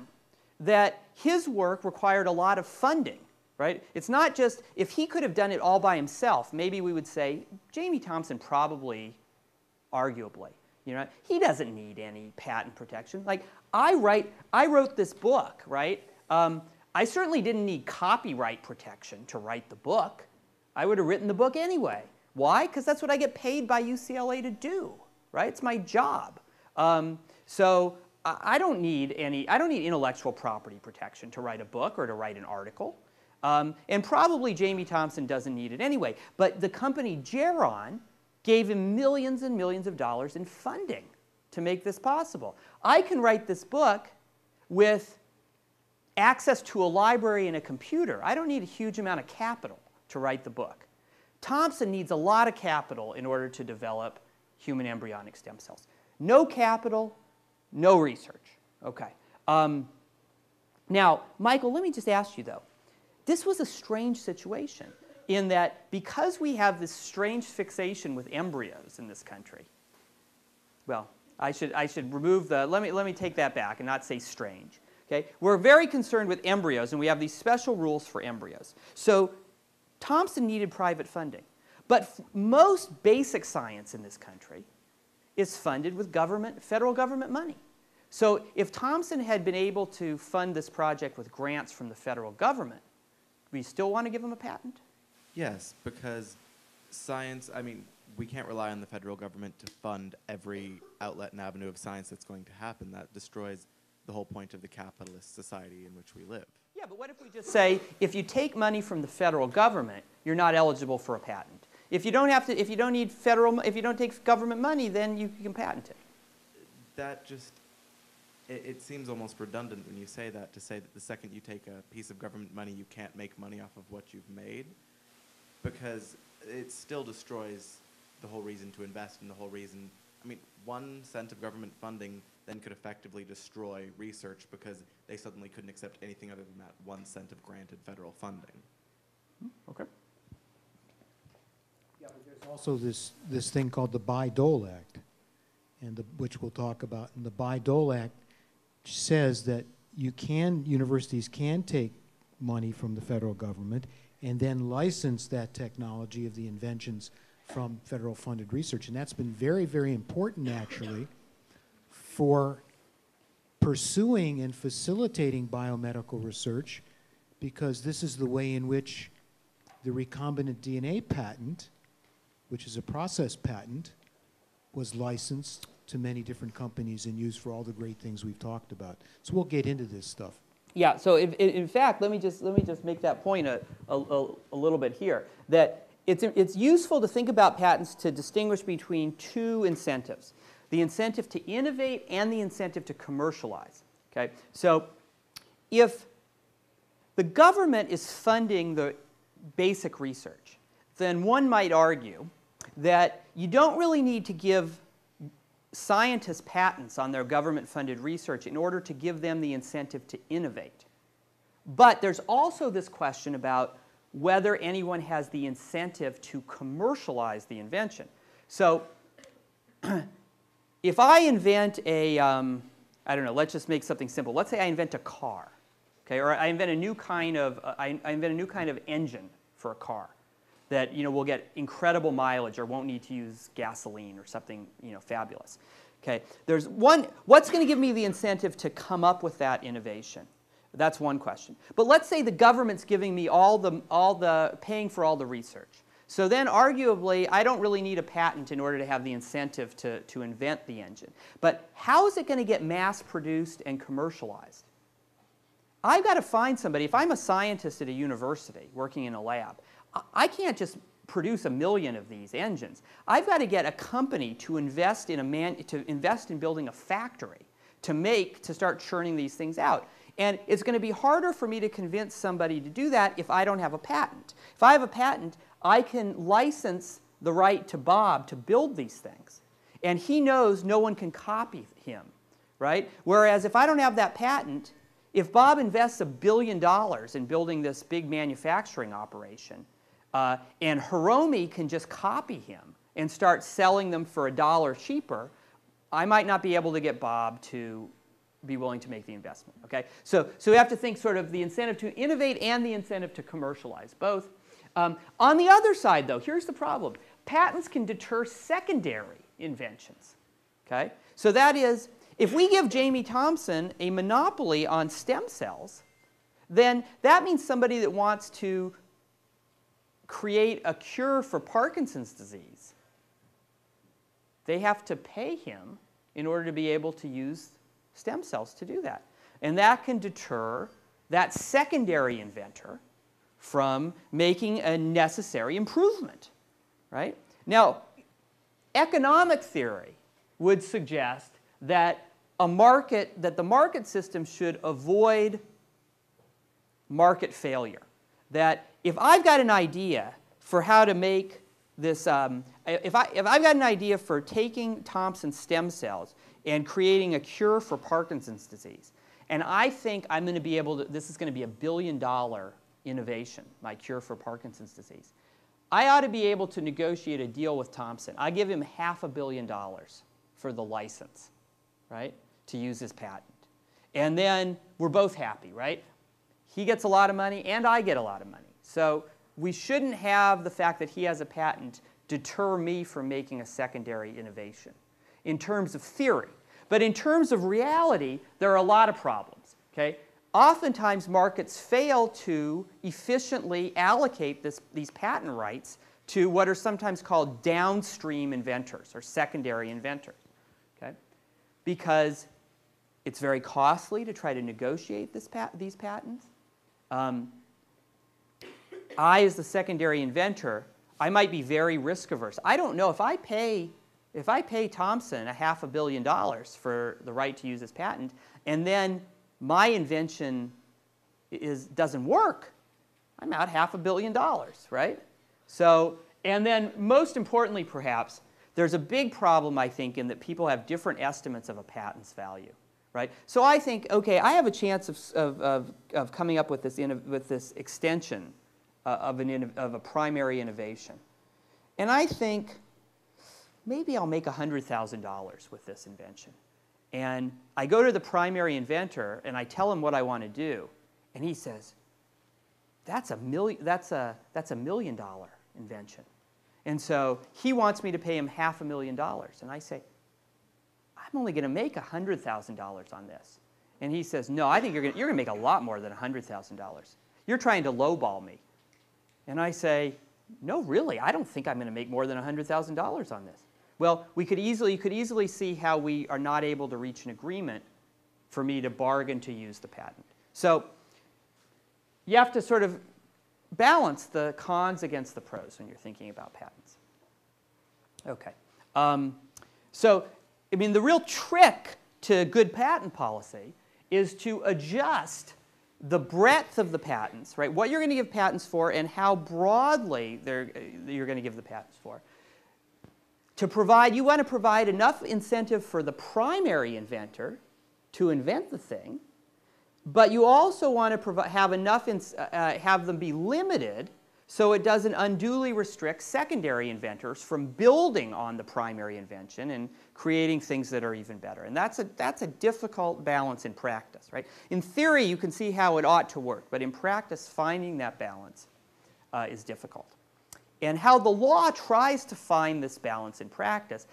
that his work required a lot of funding. Right? It's not just, if he could have done it all by himself, maybe we would say, Jamie Thomson probably, arguably, you know, he doesn't need any patent protection. Like, I wrote this book, right? I certainly didn't need copyright protection to write the book. I would have written the book anyway. Why? Because that's what I get paid by UCLA to do, right? It's my job. So I don't need any, I don't need intellectual property protection to write a book or to write an article. And probably Jamie Thomson doesn't need it anyway. But the company Geron gave him millions and millions of dollars in funding to make this possible. I can write this book with access to a library and a computer. I don't need a huge amount of capital to write the book. Thomson needs a lot of capital in order to develop human embryonic stem cells. No capital, no research. Okay. Now, Michael, let me just ask you, though. This was a strange situation in that because we have this strange fixation with embryos in this country, well, I should remove the, let me take that back and not say strange. Okay? We're very concerned with embryos, and we have these special rules for embryos. So Thomson needed private funding. But most basic science in this country is funded with government, federal government money. So if Thomson had been able to fund this project with grants from the federal government, we still want to give them a patent? Yes, because science, I mean, we can't rely on the federal government to fund every outlet and avenue of science that's going to happen. That destroys the whole point of the capitalist society in which we live. Yeah, but what if we just say, if you take money from the federal government, you're not eligible for a patent. If you don't have to, if you don't need federal, if you don't take government money, then you can patent it. That just, it seems almost redundant when you say that, to say that the second you take a piece of government money, you can't make money off of what you've made, because it still destroys the whole reason to invest and the whole reason. I mean, 1 cent of government funding then could effectively destroy research because they suddenly couldn't accept anything other than that 1 cent of granted federal funding. Okay. Yeah, but there's also this thing called the Bayh-Dole Act, and which we'll talk about. And the Bayh-Dole Act says that universities can take money from the federal government and then license that technology of the inventions from federal funded research. And that's been very, very important, actually, for pursuing and facilitating biomedical research, because this is the way in which the recombinant DNA patent, which is a process patent, was licensed to many different companies and used for all the great things we've talked about. So we'll get into this stuff. Yeah. So if, in fact, let me just make that point a little bit here, that it's useful to think about patents to distinguish between two incentives: the incentive to innovate and the incentive to commercialize. Okay. So if the government is funding the basic research, then one might argue that you don't really need to give scientists patents on their government-funded research in order to give them the incentive to innovate. But there's also this question about whether anyone has the incentive to commercialize the invention. So if I invent a, I don't know, let's just make something simple. Let's say I invent a car, okay, or I invent a new kind of, I invent a new kind of engine for a car that, you know, will get incredible mileage or won't need to use gasoline or something, you know, fabulous. Okay, there's one, what's going to give me the incentive to come up with that innovation? That's one question. But let's say the government's giving me paying for all the research. So then arguably I don't really need a patent in order to have the incentive to invent the engine. But how is it going to get mass produced and commercialized? I've got to find somebody. If I'm a scientist at a university working in a lab, I can't just produce 1 million of these engines. I've got to get a company to invest in building a factory to start churning these things out. And it's going to be harder for me to convince somebody to do that if I don't have a patent. If I have a patent, I can license the right to Bob to build these things. And he knows no one can copy him, right? Whereas if I don't have that patent, if Bob invests $1 billion in building this big manufacturing operation, and Hiromi can just copy him and start selling them for $1 cheaper, I might not be able to get Bob to be willing to make the investment. Okay, so we have to think sort of the incentive to innovate and the incentive to commercialize, both. On the other side, though, here's the problem. Patents can deter secondary inventions. Okay, so that is, if we give Jamie Thomson a monopoly on stem cells, then that means somebody that wants to create a cure for Parkinson's disease, they have to pay him in order to be able to use stem cells to do that. And that can deter that secondary inventor from making a necessary improvement, right? Now, economic theory would suggest that the market system should avoid market failure. That if I've got an idea for how to make this, if I've got an idea for taking Thomson's stem cells and creating a cure for Parkinson's disease, and I think I'm going to be able to, this is going to be $1 billion innovation, my cure for Parkinson's disease, I ought to be able to negotiate a deal with Thomson. I give him $500 million for the license, right, to use his patent. And then we're both happy, right? He gets a lot of money and I get a lot of money. So we shouldn't have the fact that he has a patent deter me from making a secondary innovation in terms of theory. But in terms of reality, there are a lot of problems. Okay? Oftentimes, markets fail to efficiently allocate these patent rights to what are sometimes called downstream inventors or secondary inventors. Okay? Because it's very costly to try to negotiate these patents. I, as the secondary inventor, I might be very risk averse. I don't know, if I pay Thomson $500 million for the right to use his patent, and then my invention doesn't work, I'm out $500 million, right? So, and then most importantly, perhaps, there's a big problem, I think, in that people have different estimates of a patent's value. Right? So I think, okay, I have a chance of coming up with this extension of a primary innovation. And I think maybe I'll make $100,000 with this invention. And I go to the primary inventor and I tell him what I want to do. And he says, that's a $1 million invention. And so he wants me to pay him $500 million. And I say, I'm only going to make $100,000 on this. And he says, no, I think you're going to make a lot more than $100,000. You're trying to lowball me. And I say, no, really, I don't think I'm going to make more than $100,000 on this. Well, you could easily see how we are not able to reach an agreement for me to bargain to use the patent. So you have to sort of balance the cons against the pros when you're thinking about patents. OK. So I mean, the real trick to good patent policy is to adjust the breadth of the patents, right? What you're going to give patents for and how broadly you're going to give the patents for. You want to provide enough incentive for the primary inventor to invent the thing, but you also want to have enough have them be limited so it doesn't unduly restrict secondary inventors from building on the primary invention and creating things that are even better. And that's a difficult balance in practice, right? In theory, you can see how it ought to work, but in practice, finding that balance is difficult. And how the law tries to find this balance in practice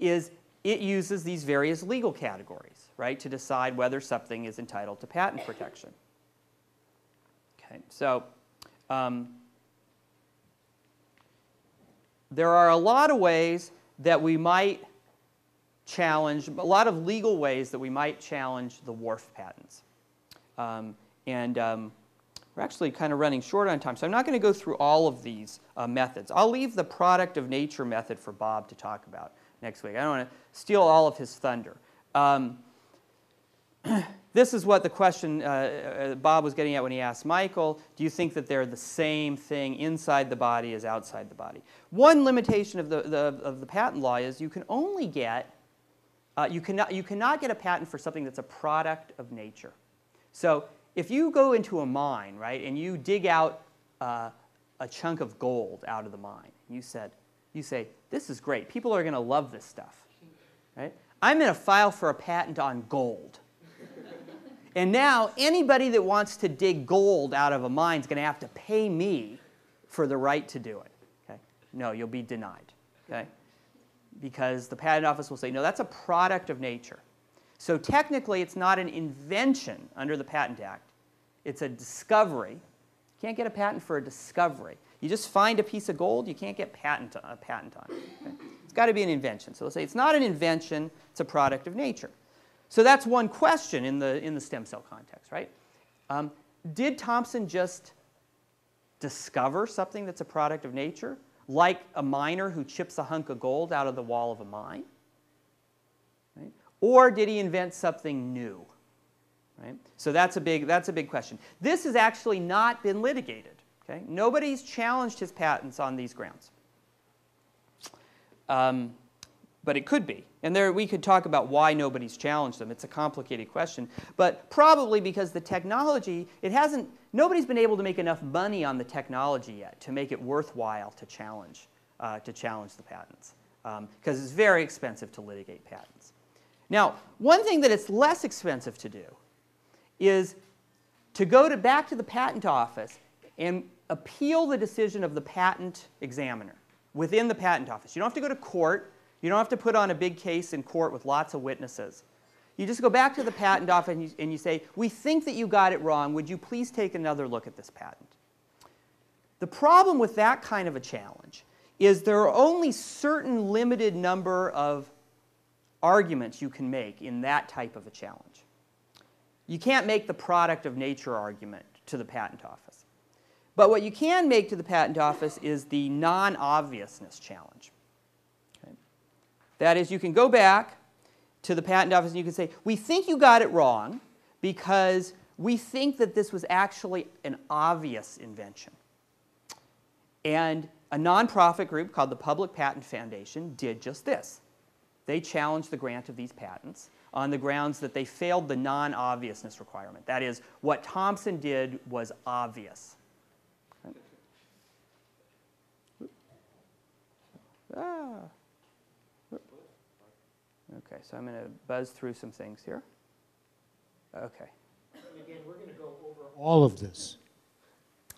is it uses these various legal categories, right, to decide whether something is entitled to patent protection. Okay, so there are a lot of ways that we might challenge, a lot of legal ways that we might challenge the WARF patents. We're actually kind of running short on time, so I'm not going to go through all of these methods. I'll leave the product of nature method for Bob to talk about next week. I don't want to steal all of his thunder. This is what the question Bob was getting at when he asked Michael, do you think that they're the same thing inside the body as outside the body? One limitation of the patent law is you can only get, you cannot get a patent for something that's a product of nature. So if you go into a mine, right, and you dig out a chunk of gold out of the mine, you say, this is great. People are going to love this stuff, right? I'm going to file for a patent on gold. And now anybody that wants to dig gold out of a mine is going to have to pay me for the right to do it. Okay? No, you'll be denied, okay? Because the patent office will say, no, that's a product of nature. So technically, it's not an invention under the Patent Act. It's a discovery. You can't get a patent for a discovery. You just find a piece of gold. You can't get a patent on it. Okay? It's got to be an invention. So let's say it's not an invention. It's a product of nature. So that's one question in the stem cell context, right? Did Thomson just discover something that's a product of nature, like a miner who chips a hunk of gold out of the wall of a mine? Or did he invent something new? Right? So that's a big question. This has actually not been litigated. Okay? Nobody's challenged his patents on these grounds. But it could be. And we could talk about why nobody's challenged them. It's a complicated question. But probably because the technology, nobody's been able to make enough money on the technology yet to make it worthwhile to challenge the patents. Because it's very expensive to litigate patents. Now, one thing that it's less expensive to do is to go back to the patent office and appeal the decision of the patent examiner within the patent office. You don't have to go to court. You don't have to put on a big case in court with lots of witnesses. You just go back to the patent office and you say, we think that you got it wrong. Would you please take another look at this patent? The problem with that kind of a challenge is there are only certain limited number of arguments you can make in that type of a challenge. You can't make the product of nature argument to the patent office. But what you can make to the patent office is the non-obviousness challenge. Okay? That is, you can go back to the patent office and you can say, we think you got it wrong because we think that this was actually an obvious invention. And a nonprofit group called the Public Patent Foundation did just this. They challenged the grant of these patents on the grounds that they failed the non-obviousness requirement. That is, what Thomson did was obvious. Okay. Okay, so I'm going to buzz through some things here. Okay. And again, we're going to go over all of this.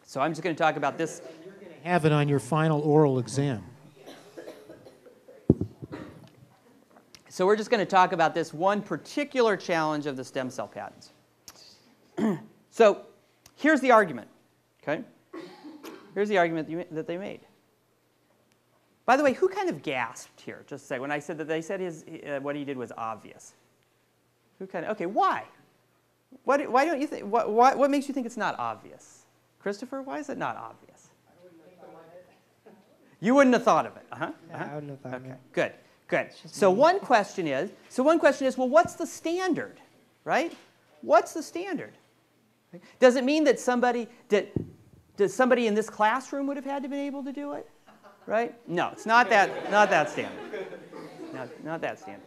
So I'm just going to talk about this. You're going to have it on your final oral exam. So we're just going to talk about this one particular challenge of the stem cell patents. So here's the argument, okay? Here's the argument that they made. By the way, who kind of gasped here? Just say when I said that they said his what he did was obvious. Who kind of? Okay, why? Why don't you think? What makes you think it's not obvious, Christopher? Why is it not obvious? I wouldn't have thought of it. You wouldn't have thought of it, huh? Yeah, I wouldn't have thought of it. Okay, good, good. So one question is, well, what's the standard, right? What's the standard? Does it mean that somebody somebody in this classroom would have had to been able to do it? Right? No, it's not that, not that standard. Not that standard.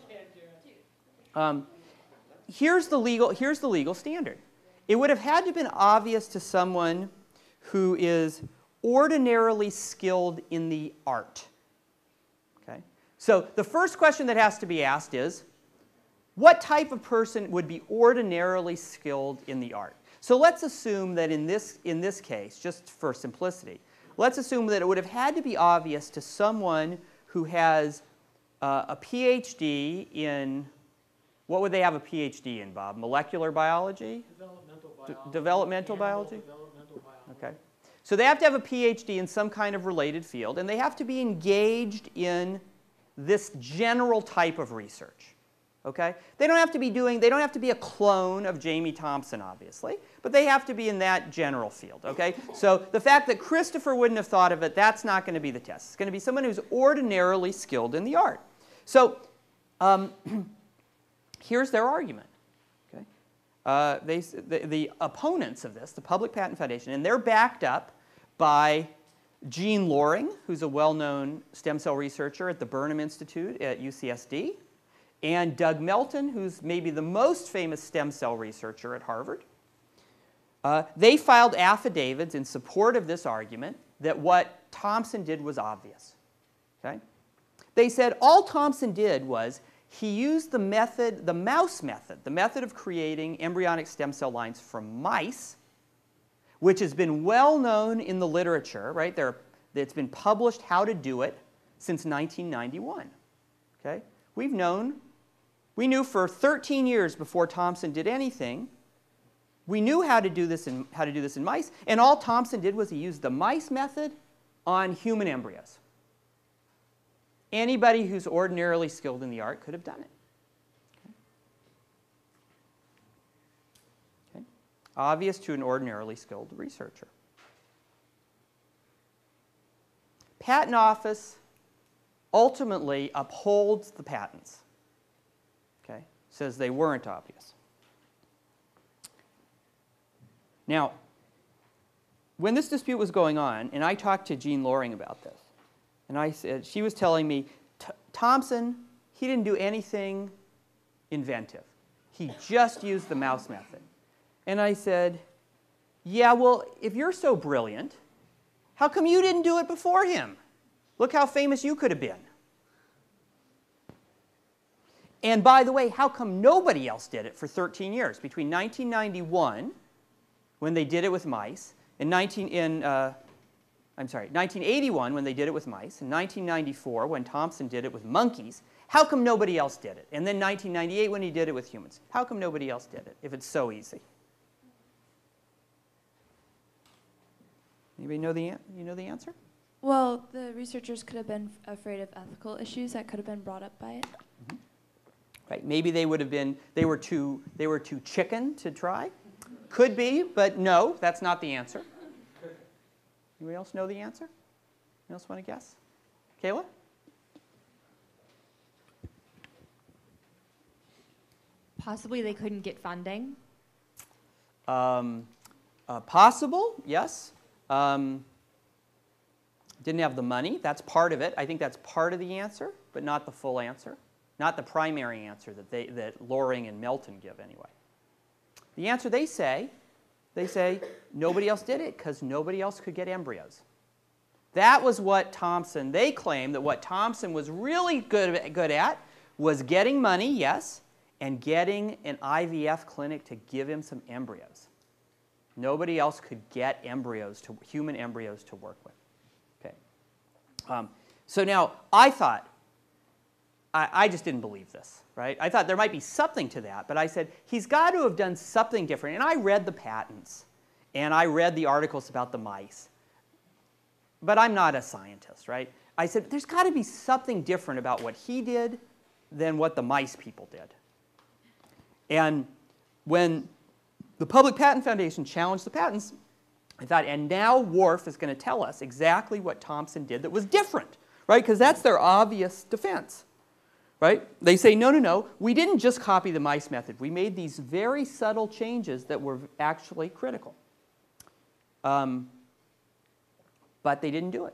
Here's the legal standard. It would have had to have been obvious to someone who is ordinarily skilled in the art. Okay? So the first question that has to be asked is, what type of person would be ordinarily skilled in the art? So let's assume that in this case, just for simplicity, let's assume that it would have had to be obvious to someone who has a PhD in, what would they have a PhD in, Bob? Molecular biology? Developmental biology? Okay. So they have to have a PhD in some kind of related field, and they have to be engaged in this general type of research. Okay? They don't have to be a clone of Jamie Thomson, obviously, but they have to be in that general field. Okay? So the fact that Christopher wouldn't have thought of it, that's not going to be the test. It's going to be someone who's ordinarily skilled in the art. So here's their argument. Okay? The opponents of this, the Public Patent Foundation, and they're backed up by Gene Loring, who's a well-known stem cell researcher at the Burnham Institute at UCSD, and Doug Melton, who's maybe the most famous stem cell researcher at Harvard. They filed affidavits in support of this argument that what Thomson did was obvious. Okay? They said all Thomson did was he used the method, the mouse method, the method of creating embryonic stem cell lines from mice, which has been well known in the literature, right? It's been published how to do it since 1991. Okay? We knew for 13 years before Thomson did anything, we knew how to do this in mice, and all Thomson did was he used the mice method on human embryos. Anybody who's ordinarily skilled in the art could have done it. Okay. Okay. Obvious to an ordinarily skilled researcher. Patent Office ultimately upholds the patents. Okay? Says they weren't obvious. Now, when this dispute was going on, and I talked to Gene Loring about this, and I said, she was telling me, Thomson, he didn't do anything inventive. He just used the mouse method. And I said, yeah, well, if you're so brilliant, how come you didn't do it before him? Look how famous you could have been. And by the way, how come nobody else did it for 13 years? Between 1991, when they did it with mice, and 1981, when they did it with mice, and 1994, when Thomson did it with monkeys, how come nobody else did it? And then 1998, when he did it with humans. How come nobody else did it, if it's so easy? Anybody know the answer? Well, the researchers could have been afraid of ethical issues that could have been brought up by it. Mm-hmm. Right? Maybe they would have been, they were too chicken to try. Could be, but no, that's not the answer. Anybody else know the answer? Anyone else want to guess? Kayla? Possibly they couldn't get funding. Possible, yes. Didn't have the money. That's part of it. I think that's part of the answer, but not the full answer. Not the primary answer that Loring and Melton give anyway. The answer they say nobody else did it because nobody else could get embryos. That was what Thomson, they claim that what Thomson was really good at was getting money, yes, and getting an IVF clinic to give him some embryos. Nobody else could get embryos, human embryos to work with. So now, I thought, I just didn't believe this, right? I thought there might be something to that, but I said, he's got to have done something different. And I read the patents, and I read the articles about the mice. But I'm not a scientist, right? I said, there's got to be something different about what he did than what the mice people did. And when the Public Patent Foundation challenged the patents, I thought, and now WARF is going to tell us exactly what Thomson did that was different, right? Because that's their obvious defense, right? They say, no, no, no, we didn't just copy the mice method. We made these very subtle changes that were actually critical. But they didn't do it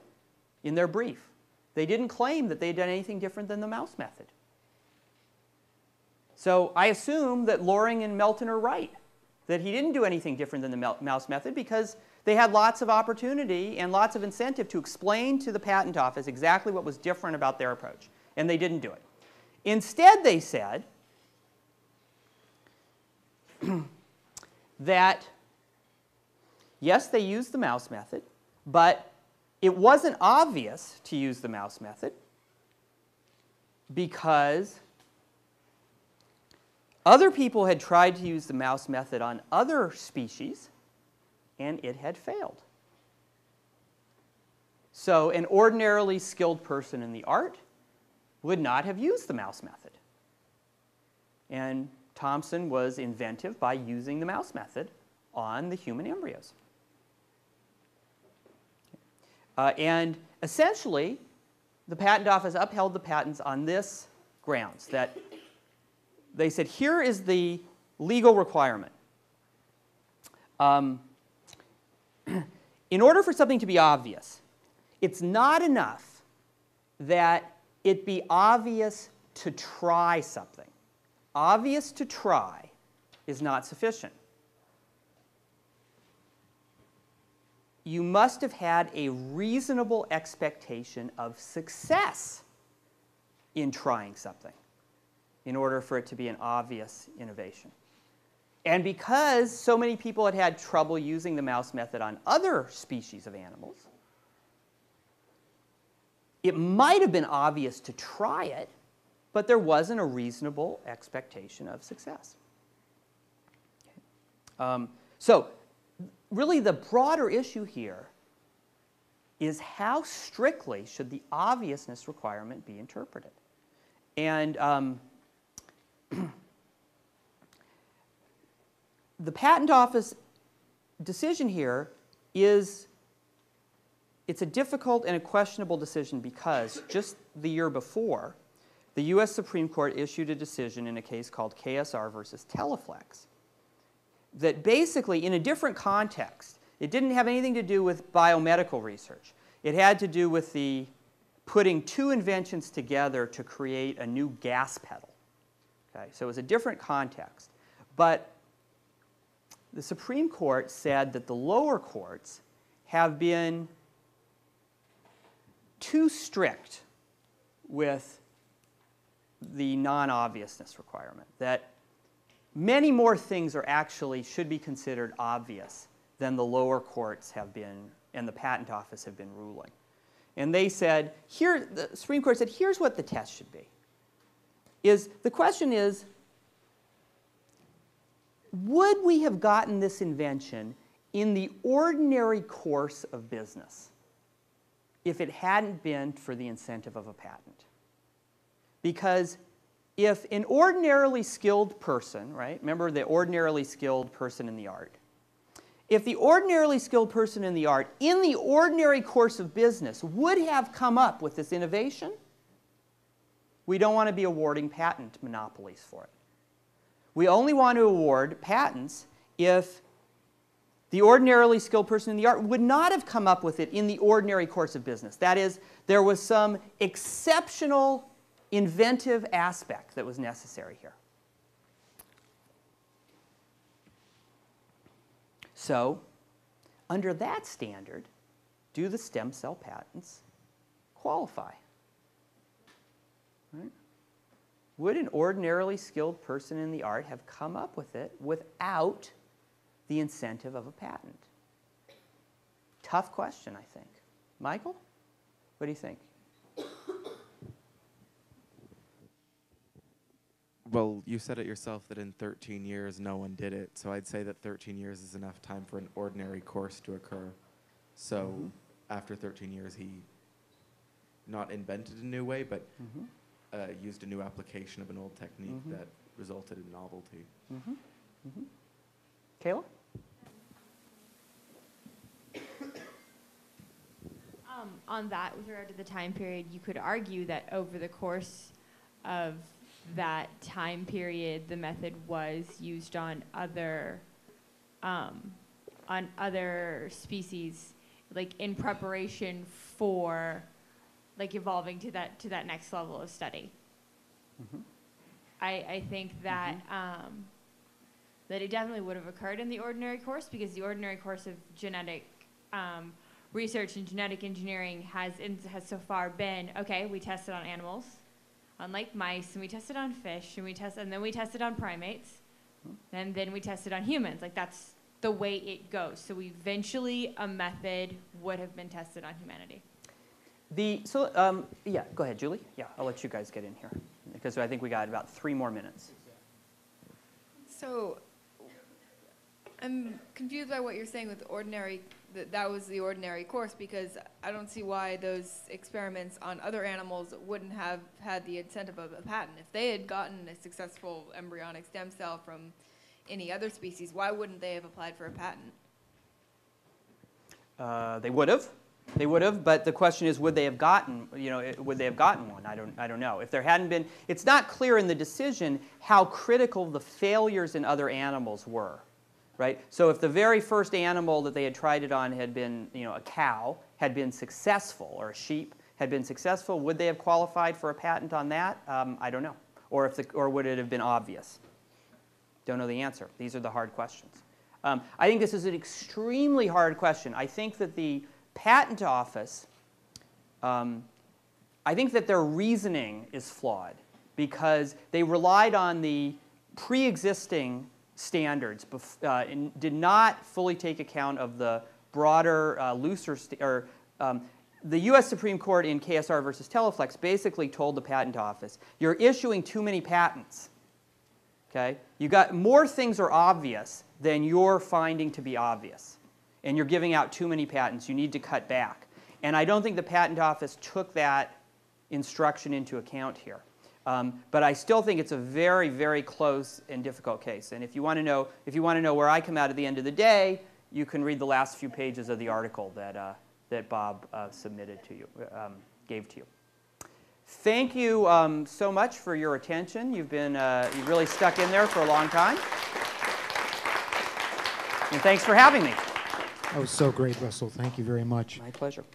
in their brief. They didn't claim that they had done anything different than the mouse method. So I assume that Loring and Melton are right, that he didn't do anything different than the mouse method because they had lots of opportunity and lots of incentive to explain to the patent office exactly what was different about their approach, and they didn't do it. Instead, they said that, yes, they used the mouse method, but it wasn't obvious to use the mouse method because other people had tried to use the mouse method on other species, and it had failed. So an ordinarily skilled person in the art would not have used the mouse method. And Thomson was inventive by using the mouse method on the human embryos. And essentially, the patent office upheld the patents on this grounds, that they said, here is the legal requirement. In order for something to be obvious, it's not enough that it be obvious to try something. Obvious to try is not sufficient. You must have had a reasonable expectation of success in trying something in order for it to be an obvious innovation. And because so many people had had trouble using the mouse method on other species of animals, it might have been obvious to try it, but there wasn't a reasonable expectation of success. So really, the broader issue here is how strictly should the obviousness requirement be interpreted? And the patent office decision here is, it's a difficult and a questionable decision because just the year before, the US Supreme Court issued a decision in a case called KSR versus Teleflex that basically, in a different context, it didn't have anything to do with biomedical research. It had to do with the putting two inventions together to create a new gas pedal. Okay? So it was a different context. But the Supreme Court said that the lower courts have been too strict with the non-obviousness requirement, that many more things are actually should be considered obvious than the lower courts have been and the patent office have been ruling. And they said, here, the Supreme Court said, here's what the test should be. The question is, would we have gotten this invention in the ordinary course of business if it hadn't been for the incentive of a patent? Because if an ordinarily skilled person, right? Remember the ordinarily skilled person in the art. If the ordinarily skilled person in the art, in the ordinary course of business, would have come up with this innovation, we don't want to be awarding patent monopolies for it. We only want to award patents if the ordinarily skilled person in the art would not have come up with it in the ordinary course of business. That is, there was some exceptional inventive aspect that was necessary here. So, under that standard, do the stem cell patents qualify? Right? Would an ordinarily skilled person in the art have come up with it without the incentive of a patent? Tough question, I think. Michael, what do you think? Well, you said it yourself that in 13 years, no one did it. So I'd say that 13 years is enough time for an ordinary course to occur. So after 13 years, he not invented a new way, but used a new application of an old technique that resulted in novelty. Kayla? On that, with regard to the time period, you could argue that over the course of that time period, the method was used on other species, like in preparation for, like, evolving to that next level of study. I think that that it definitely would have occurred in the ordinary course, because the ordinary course of genetic research and genetic engineering has so far been, okay, we tested on animals, unlike mice, and we tested on fish, and then we tested on primates, and then we tested on humans. Like, that's the way it goes. So eventually a method would have been tested on humanity. Yeah, go ahead, Julie. Yeah, I'll let you guys get in here, because I think we got about 3 more minutes. So I'm confused by what you're saying with ordinary. That was the ordinary course, because I don't see why those experiments on other animals wouldn't have had the incentive of a patent. If they had gotten a successful embryonic stem cell from any other species, why wouldn't they have applied for a patent? They would have. They would have, but the question is, would they have gotten, would they have gotten one? I don't know. If there hadn't been, it's not clear in the decision how critical the failures in other animals were. Right? So if the very first animal that they had tried it on had been, a cow, had been successful, or a sheep had been successful, would they have qualified for a patent on that? I don't know. Or if or would it have been obvious? Don't know the answer. These are the hard questions. I think this is an extremely hard question. I think that the patent office, I think that their reasoning is flawed, because they relied on the pre-existing standards, and did not fully take account of the broader, looser, the US Supreme Court in KSR versus Teleflex basically told the patent office, you're issuing too many patents, okay? You got, more things are obvious than you're finding to be obvious, and you're giving out too many patents, you need to cut back. And I don't think the patent office took that instruction into account here. But I still think it's a very, very close and difficult case. And if you want to know, where I come out at the end of the day, you can read the last few pages of the article that that Bob submitted to you, gave to you. Thank you so much for your attention. You've been you've really stuck in there for a long time. And thanks for having me. That was so great, Russell. Thank you very much. My pleasure.